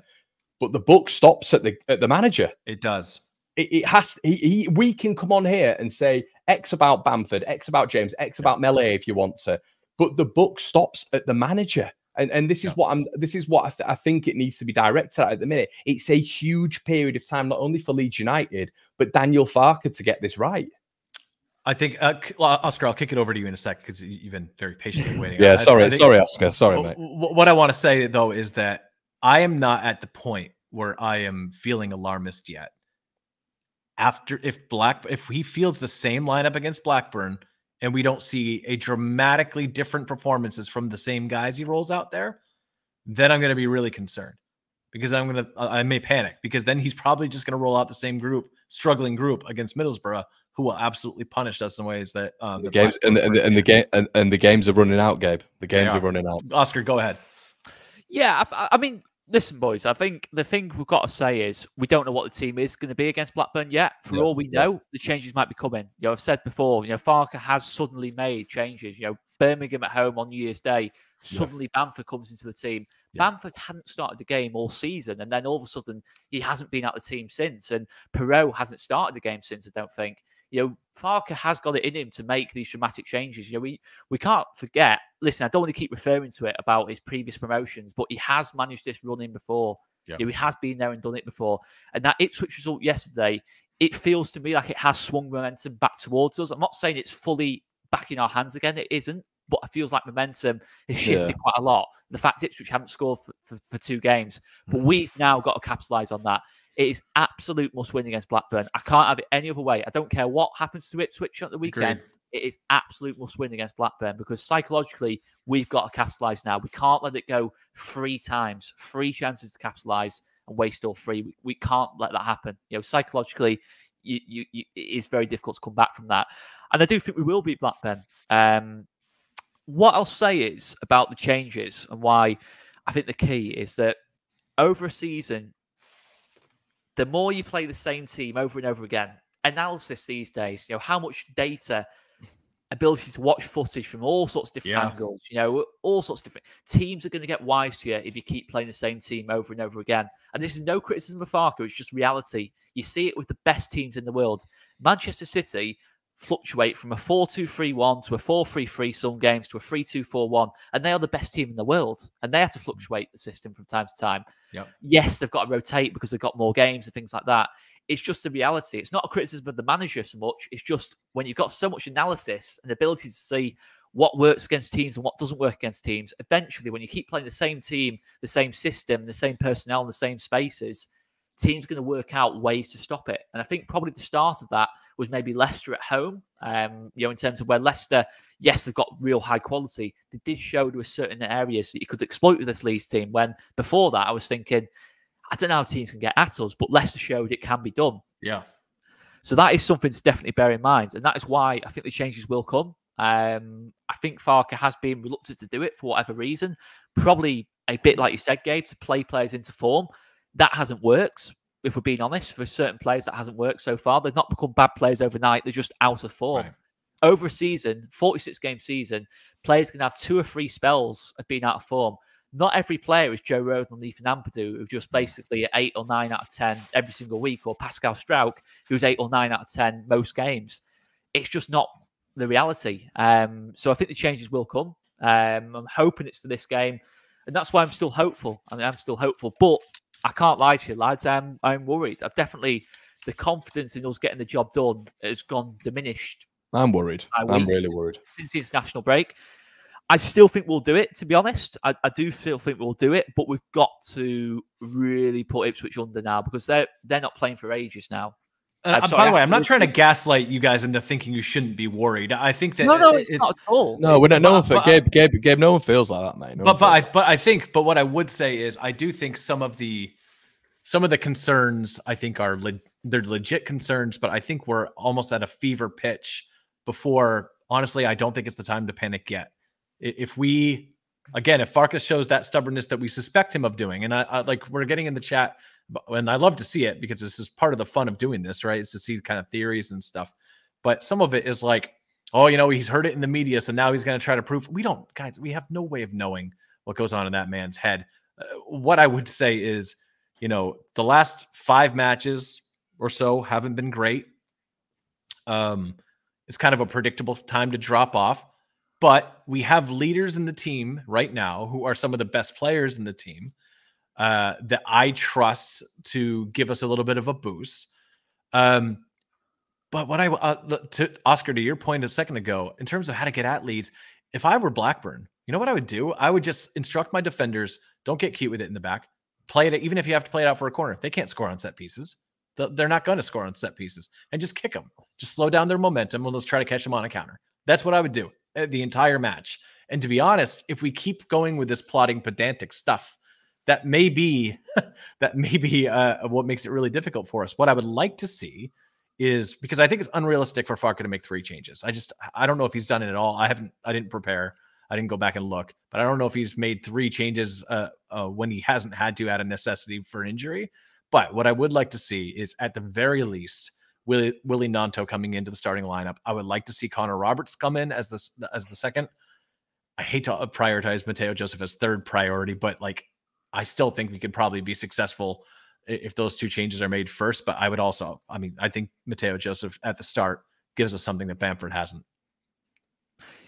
But the book stops at the manager. It does. It has. We can come on here and say X about Bamford, X about James, X about Melee if you want to. But the book stops at the manager, and this is what I'm. This is what I think it needs to be directed at the minute. It's a huge period of time, not only for Leeds United but Daniel Farke to get this right. I think, Oscar, I'll kick it over to you in a sec because you've been very patiently waiting. Sorry, Oscar. Sorry, mate. What I want to say, though, is that I am not at the point where I am feeling alarmist yet. If he fields the same lineup against Blackburn and we don't see a dramatically different performances from the same guys he rolls out there, then I'm going to be really concerned because I may panic because then he's probably just going to roll out the same struggling group against Middlesbrough, who will absolutely punish us in ways that the games are running out, Gabe. The games are running out. Oscar, go ahead. Yeah, I mean, listen, boys. I think the thing we've got to say is we don't know what the team is going to be against Blackburn yet. For all we know, the changes might be coming. You know, I've said before, you know, Farke has suddenly made changes. You know, Birmingham at home on New Year's Day, suddenly Bamford comes into the team. Bamford hadn't started the game all season, and then all of a sudden he hasn't been at the team since, and Piroe hasn't started the game since. I don't think. You know, Farke has got it in him to make these dramatic changes. You know, we can't forget. Listen, I don't want to keep referring to it about his previous promotions, but he has managed this run in before. Yeah. You know, he has been there and done it before. And that Ipswich result yesterday, it feels to me like it has swung momentum back towards us. I'm not saying it's fully back in our hands again. It isn't, but it feels like momentum has shifted quite a lot. The fact Ipswich haven't scored for 2 games, but we've now got to capitalise on that. It is absolute must-win against Blackburn. I can't have it any other way. I don't care what happens to Ipswich at the weekend. Agreed. It is absolute must-win against Blackburn because psychologically, we've got to capitalise now. We can't let it go 3 times. 3 chances to capitalise and waste all 3. We can't let that happen. You know, psychologically, it is very difficult to come back from that. And I do think we will beat Blackburn. What I'll say is about the changes and why I think the key is that over a season, the more you play the same team over and over again, analysis these days, you know, how much data, ability to watch footage from all sorts of different angles, you know, all sorts of different teams are going to get wise to you if you keep playing the same team over and over again. And this is no criticism of Farke, it's just reality. You see it with the best teams in the world. Manchester City, fluctuate from a 4-2-3-1 to a 4-3-3 some games to a 3-2-4-1, and they are the best team in the world, and they have to fluctuate the system from time to time. Yep. Yes, they've got to rotate because they've got more games and things like that. It's just the reality. It's not a criticism of the manager so much. It's just when you've got so much analysis and the ability to see what works against teams and what doesn't work against teams, eventually when you keep playing the same team, the same system, the same personnel, and the same spaces, teams are going to work out ways to stop it. And I think probably the start of that was maybe Leicester at home, you know, in terms of where Leicester, yes, they've got real high quality. They did show there were certain areas that you could exploit with this Leeds team, when before that I was thinking, I don't know how teams can get at us, but Leicester showed it can be done. Yeah. So that is something to definitely bear in mind. And that is why I think the changes will come. I think Farke has been reluctant to do it for whatever reason. Probably a bit like you said, Gabe, to play players into form. That hasn't worked, if we're being honest. For certain players, that hasn't worked so far. They've not become bad players overnight. They're just out of form. Right. Over a season, 46-game season, players can have 2 or 3 spells of being out of form. Not every player is Joe Roden and Ethan Ampadu, who just basically 8 or 9 out of 10 every single week, or Pascal Strauch, who's 8 or 9 out of 10 most games. It's just not the reality. So I think the changes will come. I'm hoping it's for this game. And that's why I'm still hopeful. I mean, I'm still hopeful. But I can't lie to you, lads. I'm worried. I've definitely, the confidence in us getting the job done has gone diminished. I'm worried. I'm really worried. Since the international break. I still think we'll do it, to be honest. I do still think we'll do it, but we've got to really put Ipswich under now, because they're not playing for ages now. By the way, I'm not trying to gaslight you guys into thinking you shouldn't be worried. I think that it's not at all. No, we're not. No one, Gabe, no one feels like that, mate. But what I would say is, I do think some of the concerns, I think, are they're legit concerns, but I think we're almost at a fever pitch before. Honestly, I don't think it's the time to panic yet. If Farke shows that stubbornness that we suspect him of doing, and I we're getting in the chat, and I love to see it, because this is part of the fun of doing this, right? Is to see kind of theories and stuff. But some of it is like, oh, you know, he's heard it in the media, so now he's going to try to prove. We have no way of knowing what goes on in that man's head. What I would say is, you know, the last 5 matches or so haven't been great. It's kind of a predictable time to drop off. But we have leaders in the team right now who are some of the best players in the team that I trust to give us a little bit of a boost. But what I to Oscar, to your point a second ago, in terms of how to get at Leeds, if I were Blackburn, you know what I would do? I would just instruct my defenders, don't get cute with it in the back. Play it, even if you have to play it out for a corner. They can't score on set pieces. They're not going to score on set pieces. And just kick them. Just slow down their momentum and let's try to catch them on a counter. That's what I would do. The entire match. And to be honest, if we keep going with this plotting pedantic stuff, that may be what makes it really difficult for us. What I would like to see is, because I think it's unrealistic for Farke to make 3 changes. I don't know if he's done it at all. I didn't prepare. I didn't go back and look, but I don't know if he's made 3 changes when he hasn't had to, out of necessity for injury. But what I would like to see is, at the very least, Willie Gnonto coming into the starting lineup. I would like to see Connor Roberts come in as the second. I hate to prioritize Mateo Joseph as third priority, but like, I still think we could probably be successful if those 2 changes are made first. But I would also, I mean, I think Mateo Joseph at the start gives us something that Bamford hasn't.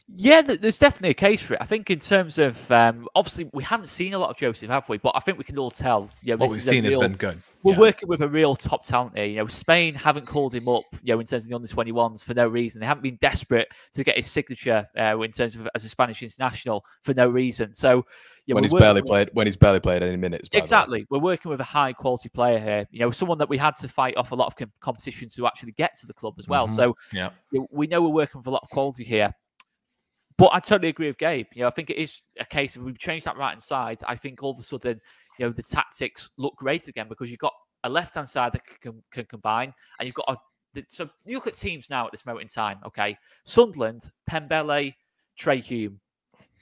Yeah, there's definitely a case for it. I think in terms of, obviously, we haven't seen a lot of Joseph, have we? But I think we can all tell. You know, what we've seen has been good. We're working with a real top talent here. You know, Spain haven't called him up, you know, in terms of the under-21s for no reason. They haven't been desperate to get his signature in terms of as a Spanish international for no reason. So, you know, he's barely played any minutes. Exactly. We're working with a high-quality player here. You know, someone that we had to fight off a lot of competition to actually get to the club as well. So, you know, we know we're working with a lot of quality here. But I totally agree with Gabe. You know, I think it is a case of, we've changed that right-hand side. I think all of a sudden, you know, the tactics look great again, because you've got a left-hand side that can combine, and you've got so you look at teams now at this moment in time, okay? Sunderland, Pembele, Trey Hume.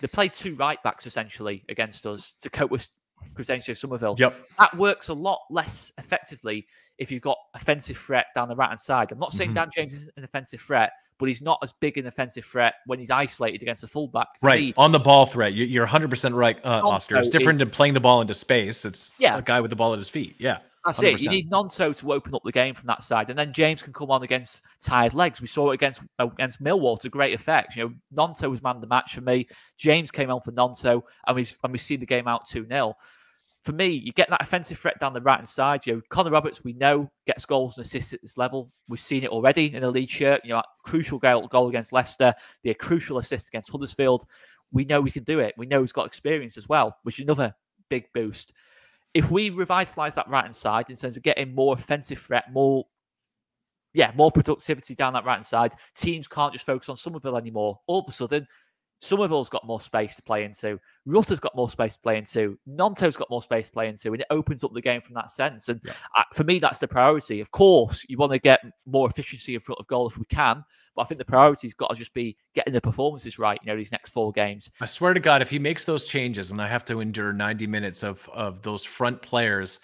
They played 2 right-backs, essentially, against us to cope with Crysencio Summerville. Yep. That works a lot less effectively if you've got offensive threat down the right-hand side. I'm not saying Dan James isn't an offensive threat, but he's not as big an offensive threat when he's isolated against a fullback. Right, on the ball threat. You're 100% right, Oscar. It's different than playing the ball into space. It's a guy with the ball at his feet. Yeah. That's 100%. It. You need Gnonto to open up the game from that side, and then James can come on against tired legs. We saw it against Millwall to great effect. You know, Gnonto was man of the match for me. James came on for Gnonto, and we've seen the game out 2-0. For me, you get that offensive threat down the right-hand side. You know, Conor Roberts, we know, gets goals and assists at this level. We've seen it already in a Leeds shirt. You know, that crucial goal against Leicester, the crucial assist against Huddersfield. We know we can do it. We know he's got experience as well, which is another big boost. If we revitalise that right-hand side in terms of getting more offensive threat, more productivity down that right-hand side, teams can't just focus on Summerville anymore. All of a sudden, Summerville's got more space to play into. Rutter's got more space to play into. Gnonto's got more space to play into. And it opens up the game from that sense. And for me, that's the priority. Of course, you want to get more efficiency in front of goal if we can. But I think the priority's got to just be getting the performances right, you know, these next four games. I swear to God, if he makes those changes and I have to endure 90 minutes of those front players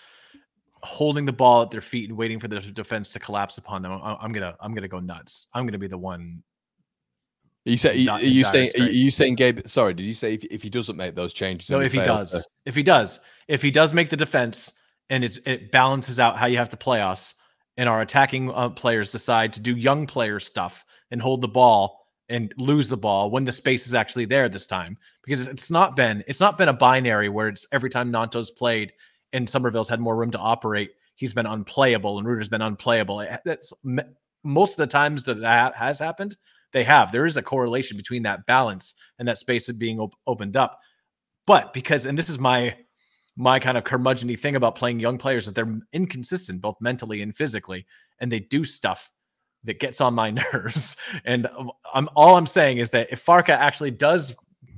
holding the ball at their feet and waiting for the defense to collapse upon them, I'm gonna go nuts. I'm gonna be the one. Are you saying, Gabe? Sorry, did you say if he doesn't make those changes? No, if he does make the defense and it balances out how you have to play us, and our attacking players decide to do young player stuff and hold the ball and lose the ball when the space is actually there this time, because it's not been a binary where it's every time Nanto's played and Summerville's had more room to operate, he's been unplayable and Rutter's been unplayable. That's most of the times that has happened. There is a correlation between that balance and that space of being opened up. But because, and this is my kind of curmudgeon-y thing about playing young players, that they're inconsistent both mentally and physically, and they do stuff that gets on my nerves. And all I'm saying is that if Farke actually does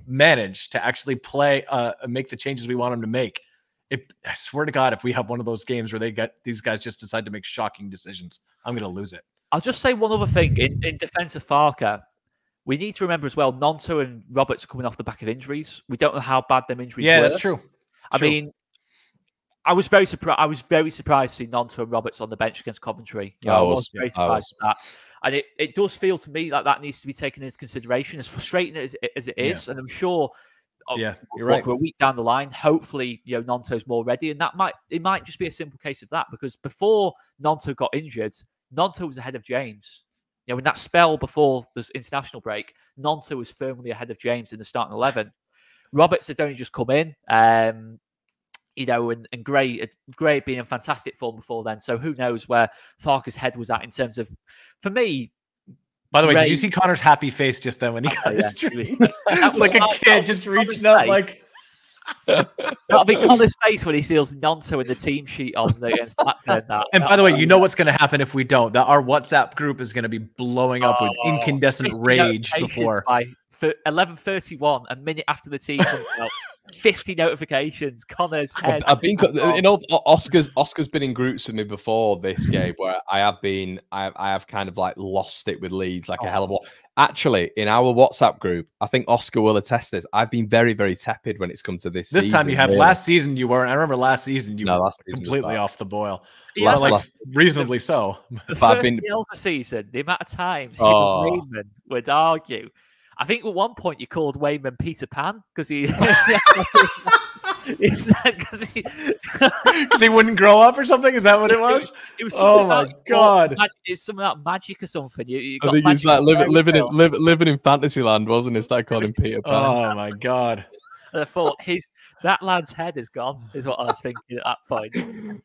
manage to actually play, make the changes we want him to make, I swear to God, if we have one of those games where these guys just decide to make shocking decisions, I'm going to lose it. I'll just say one other thing in defence of Farke. We need to remember as well, Gnonto and Roberts are coming off the back of injuries. We don't know how bad them injuries were. Yeah, that's true. I mean, I was very surprised. I was very surprised to see Gnonto and Roberts on the bench against Coventry. You know, I was very surprised at that. And it does feel to me like that needs to be taken into consideration, as frustrating as it is. Yeah. And I'm sure, you're right. We're a week down the line. Hopefully, you know, Gnonto's more ready, and it might just be a simple case of that, because before Gnonto got injured, Gnonto was ahead of James. You know, in that spell before the international break, Gnonto was firmly ahead of James in the starting 11. Roberts had only just come in, you know, and Gray being in fantastic form before then. So who knows where Farke's head was at in terms of, for me. By the way, Gray, did you see Connor's happy face just then when he got his treat? That was like a kid just reaching up, like. That'll be Connor's face when he seals Gnonto in the team sheet on the against Blackburn. And by the way, you know what's going to happen if we don't? That our WhatsApp group is going to be blowing up with incandescent rage before 11:31, a minute after the team comes out. 50 notifications. Connor's head. I've been, you know, Oscar's been in groups with me before this game where I have kind of like lost it with Leeds, like a hell of a lot. Actually, in our WhatsApp group, I think Oscar will attest this. I've been very, very tepid when it's come to this season. This time you have. Really. Last season you weren't. I remember last season you were completely off the boil. Yeah, last reasonably so. But I've been the season. The amount of times Wayman would argue. I think at one point you called Wayman Peter Pan because he wouldn't grow up or something. Is that what it was? It was oh my God! It's something about magic or something. You got, I think he's like living in Fantasyland, wasn't it? That called him Peter Pan. Oh my God! And I thought that lad's head is gone. Is what I was thinking at that point.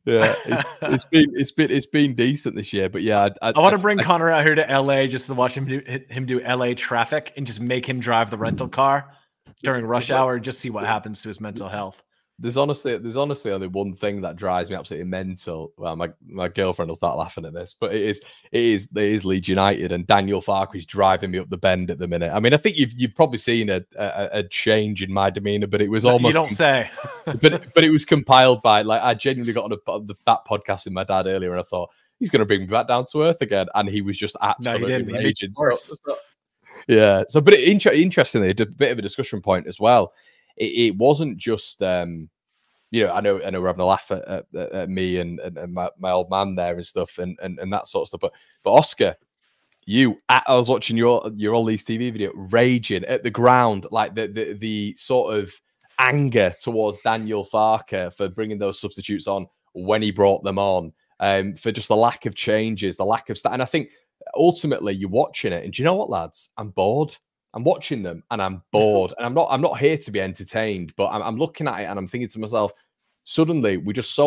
Yeah, it's been decent this year, but yeah, I want to bring Connor out here to LA just to watch him do LA traffic and just make him drive the rental car during rush hour and just see what happens to his mental health. There's honestly only one thing that drives me absolutely mental. Well, my girlfriend will start laughing at this, but it is Leeds United, and Daniel Farke is driving me up the bend at the minute. I mean, I think you've probably seen a change in my demeanor, but it was almost, you don't say. but it was compiled by, like, I genuinely got on that podcast with my dad earlier, and I thought he's going to bring me back down to earth again, and he was just absolutely raging. Yeah. So, but interestingly, a bit of a discussion point as well. It wasn't just, you know, I know we're having a laugh at me and my old man there and stuff and that sort of stuff. But Oscar, I was watching your All Leeds TV video, raging at the ground, like the sort of anger towards Daniel Farke for bringing those substitutes on when he brought them on, for just the lack of changes, the lack of stuff. And I think ultimately you're watching it, and do you know what, lads? I'm bored. I'm watching them and I'm bored, and I'm not here to be entertained, but I'm looking at it and I'm thinking to myself, suddenly we just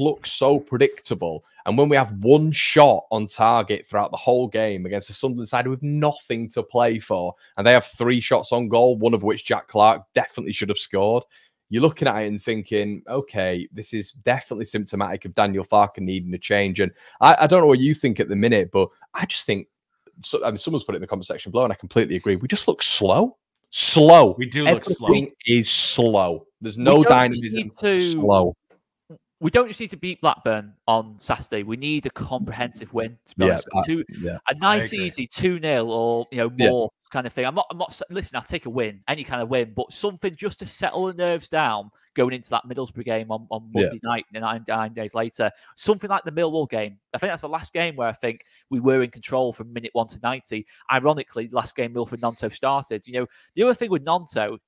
look so predictable. And when we have one shot on target throughout the whole game against a Sunderland side with nothing to play for, and they have 3 shots on goal, one of which Jack Clark definitely should have scored, you're looking at it and thinking, okay, this is definitely symptomatic of Daniel Farke needing a change. And I don't know what you think at the minute, but I just think, so, I mean, someone's put it in the comment section below, and I completely agree. We just look slow. Slow. We do look slow. Everything is slow. There's no dynamism. Slow. We don't just need to beat Blackburn on Saturday. We need a comprehensive win, to be honest. A nice, easy 2-0 or, you know, more kind of thing. I'm not listen, I'll take a win, any kind of win, but something just to settle the nerves down going into that Middlesbrough game on Monday night, 9 days later. Something like the Millwall game. I think that's the last game where I think we were in control from minute 1 to 90. Ironically, last game Milford Gnonto started. You know, the other thing with Gnonto,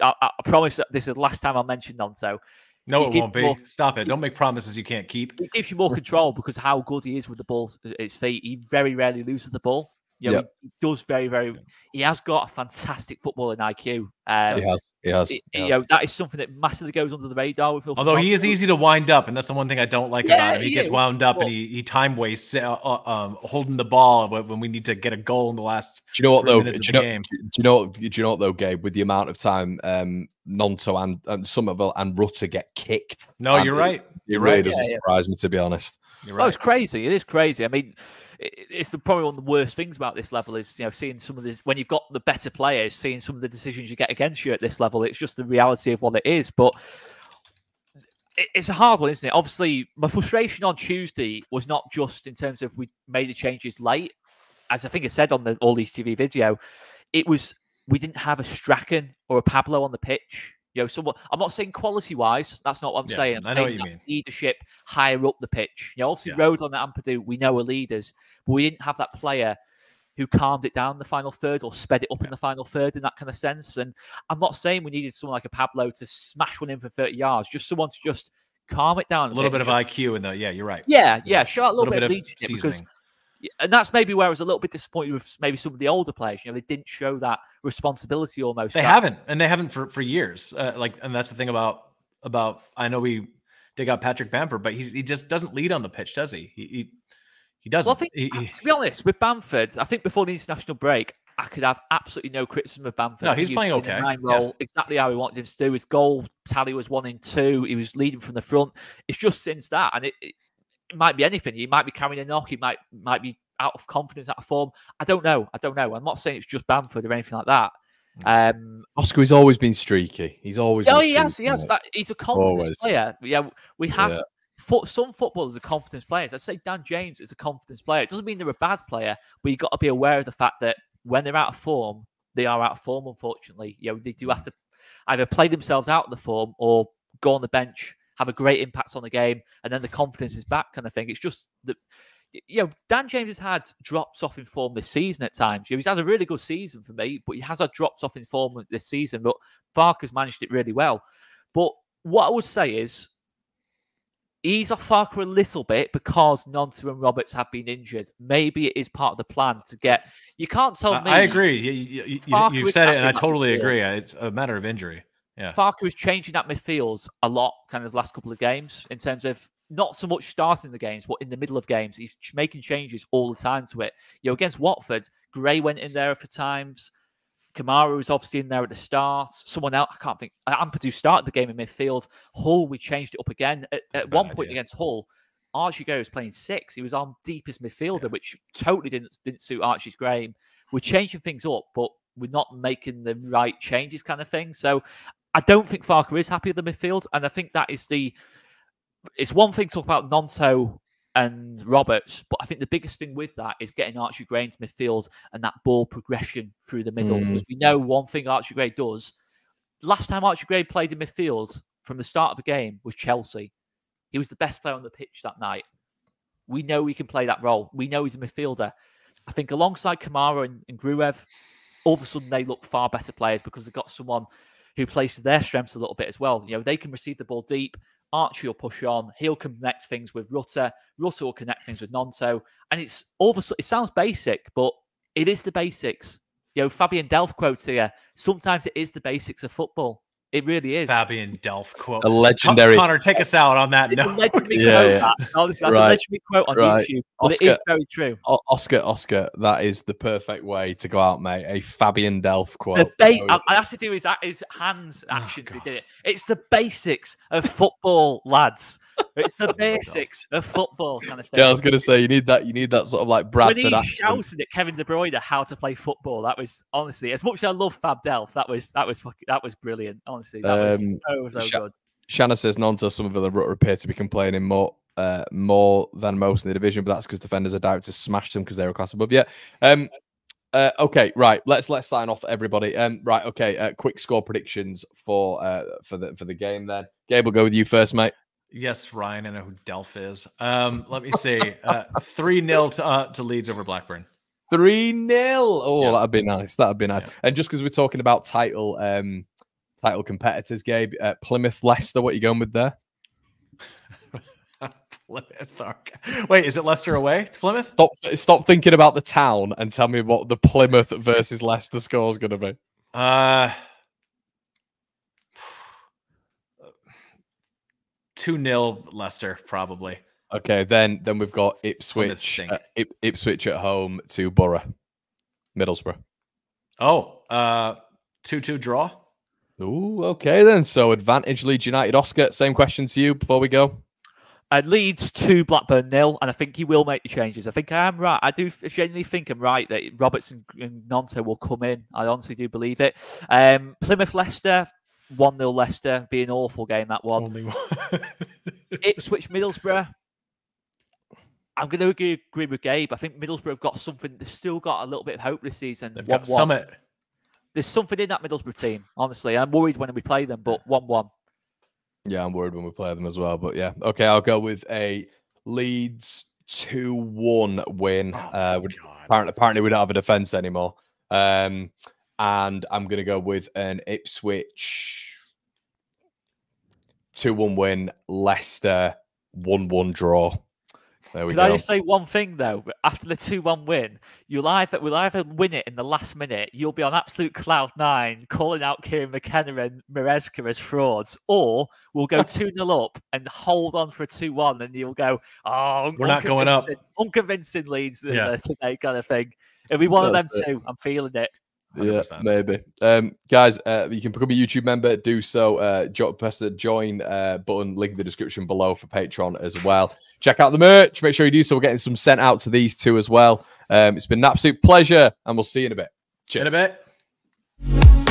I promise that this is the last time I'll mention Gnonto. No, it won't be. Stop it. Don't make promises you can't keep. It gives you more control because of how good he is with the ball at his feet. He very rarely loses the ball. You know, he does very, very... He has got a fantastic footballing IQ. He has. You know, that is something that massively goes under the radar with Milford. Although he is easy to wind up, and that's the one thing I don't like about him. He gets wound up, and he time wastes holding the ball when we need to get a goal in the last. Do you know what though? Do you know what though, Gabe? With the amount of time Gnonto and Summerville and Rutter get kicked. No, you're right. It really doesn't surprise me, to be honest. You're right. Oh, it's crazy. It is crazy. I mean, it's probably one of the worst things about this level is, you know, seeing some of this, when you've got the better players, seeing some of the decisions you get against you at this level. It's just the reality of what it is. But it's a hard one, isn't it? Obviously, my frustration on Tuesday was not just in terms of we made the changes late. As I think I said on the All These TV video, it was we didn't have a Strachan or a Pablo on the pitch. You know, someone, I'm not saying quality-wise. That's not what I'm saying. I know what you mean. Leadership higher up the pitch. You know, obviously, Rhodes on Ampadu, we know are leaders, but we didn't have that player who calmed it down in the final third or sped it up in the final third in that kind of sense. And I'm not saying we needed someone like a Pablo to smash one in for 30 yards. Just someone to just calm it down. A little bit of IQ in there. Yeah, you're right. Yeah. Show a little bit of leadership. Because, and that's maybe where I was a little bit disappointed with maybe some of the older players. You know, they didn't show that responsibility almost. They haven't for years. And that's the thing about I know we dig out Patrick Bamford, but he just doesn't lead on the pitch, does he? He doesn't. Well, I think, to be honest, with Bamford, I think before the international break, I could have absolutely no criticism of Bamford. No, he's playing okay. Role, exactly how we wanted him to do. His goal tally was 1 in 2. He was leading from the front. It's just since that, and it might be anything. He might be carrying a knock. He might be out of confidence, out of form. I don't know. I'm not saying it's just Bamford or anything like that. Oscar has always been streaky. He's always been streaky. He has. He's a confidence player. Yeah, we have some footballers are confidence players. I'd say Dan James is a confidence player. It doesn't mean they're a bad player, but you've got to be aware of the fact that when they're out of form, they are out of form, unfortunately. You know, they do have to either play themselves out of the form or go on the bench, have a great impact on the game, and then the confidence is back kind of thing. It's just that, you know, Dan James has had drops off in form this season at times. You know, he's had a really good season for me, but he has had drops off in form this season, but Farke has managed it really well. But what I would say is ease off Farke a little bit because Gnonto and Roberts have been injured. Maybe it is part of the plan to get... You can't tell me... I agree. You've said it, and I totally agree. It's a matter of injury. Yeah. Farke was changing that midfield a lot kind of the last couple of games in terms of not so much starting the games, but in the middle of games. He's making changes all the time to it. You know, against Watford, Gray went in there for times. Kamara was obviously in there at the start. Someone else, I can't think. Ampadu started the game in midfield. Hull, we changed it up again. At one point against Hull, Archie Gray was playing 6. He was our deepest midfielder, which totally didn't suit Archie's game. We're changing things up, but we're not making the right changes kind of thing. So I don't think Farke is happy with the midfield. And I think that is the... It's one thing to talk about Gnonto and Roberts, but I think the biggest thing with that is getting Archie Gray into midfield and that ball progression through the middle. Because we know one thing Archie Gray does. Last time Archie Gray played in midfield from the start of the game was Chelsea. He was the best player on the pitch that night. We know he can play that role. We know he's a midfielder. I think alongside Kamara and Gruev, all of a sudden they look far better players because they've got someone who plays to their strengths a little bit as well. You know, they can receive the ball deep. Archie will push on. He'll connect things with Rutter. Rutter will connect things with Gnonto. And it's all the, it sounds basic, but it is the basics. You know, Fabian Delph quotes here. Sometimes it is the basics of football. It really is. Fabian Delph quote. A legendary. Connor, take us out on that. It's a legendary quote. Yeah. No, that's a legendary quote on YouTube. But Oscar, it is very true. Oscar, that is the perfect way to go out, mate. A Fabian Delph quote. I have to do his hands action. Oh, did it. It's the basics of football, lads. It's the basics of football kind of thing. Yeah, I was going to say, you need that sort of like Bradford accent. When he shouted at Kevin De Bruyne how to play football, that was honestly, as much as I love Fab Delph, that was brilliant. Honestly, that was so good. Shanna says Gnonto, Summerville and Rutter appear to be complaining more than most in the division, but that's because defenders are doubted to smash them because they're a class above. Yeah. Okay, right. Let's sign off, everybody. Right. Okay. Quick score predictions for the game then. Gabe, we'll go with you first, mate. Yes, Ryan, I know who Delph is. Let me see. 3-0 to Leeds over Blackburn. 3-0. Oh, yeah. That'd be nice. That'd be nice. Yeah. And just because we're talking about title competitors, Gabe, Plymouth, Leicester, what are you going with there? Plymouth. Wait, is it Leicester away to Plymouth? Stop thinking about the town and tell me what the Plymouth versus Leicester score is going to be. 2-0 Leicester, probably. Okay, then we've got Ipswich at home to Middlesbrough. Oh, 2-2 draw. Ooh, okay then. So advantage Leeds United. Oscar, same question to you before we go. Leeds 2, Blackburn 0, and I think he will make the changes. I think I am right. I do genuinely think I'm right that Roberts and Gnonto will come in. I honestly do believe it. Plymouth, Leicester. 1-0 Leicester. Be an awful game, that one. Only one. Ipswich, Middlesbrough. I'm going to agree with Gabe. I think Middlesbrough have got something. They've still got a little bit of hope this season. They've got Summit. There's something in that Middlesbrough team, honestly. I'm worried when we play them, but 1-1. Yeah, I'm worried when we play them as well. But yeah, okay, I'll go with a Leeds 2-1 win. Apparently, we don't have a defence anymore. And I'm going to go with an Ipswich 2-1 win, Leicester 1-1 draw. There we go. Can I just say one thing, though? After the 2-1 win, we'll either win it in the last minute, you'll be on absolute cloud nine calling out Kieran McKenna and Maresca as frauds, or we'll go 2-0 up and hold on for a 2-1 and you'll go, oh, we're not going up. Unconvincing leads today kind of thing. It'll be one of them two. I'm feeling it. 100%. Yeah, maybe. Guys, you can become a YouTube member. Do so. Press the join button. Link in the description below for Patreon as well. Check out the merch. Make sure you do so. We're getting some sent out to these two as well. It's been an absolute pleasure, and we'll see you in a bit. Cheers. In a bit.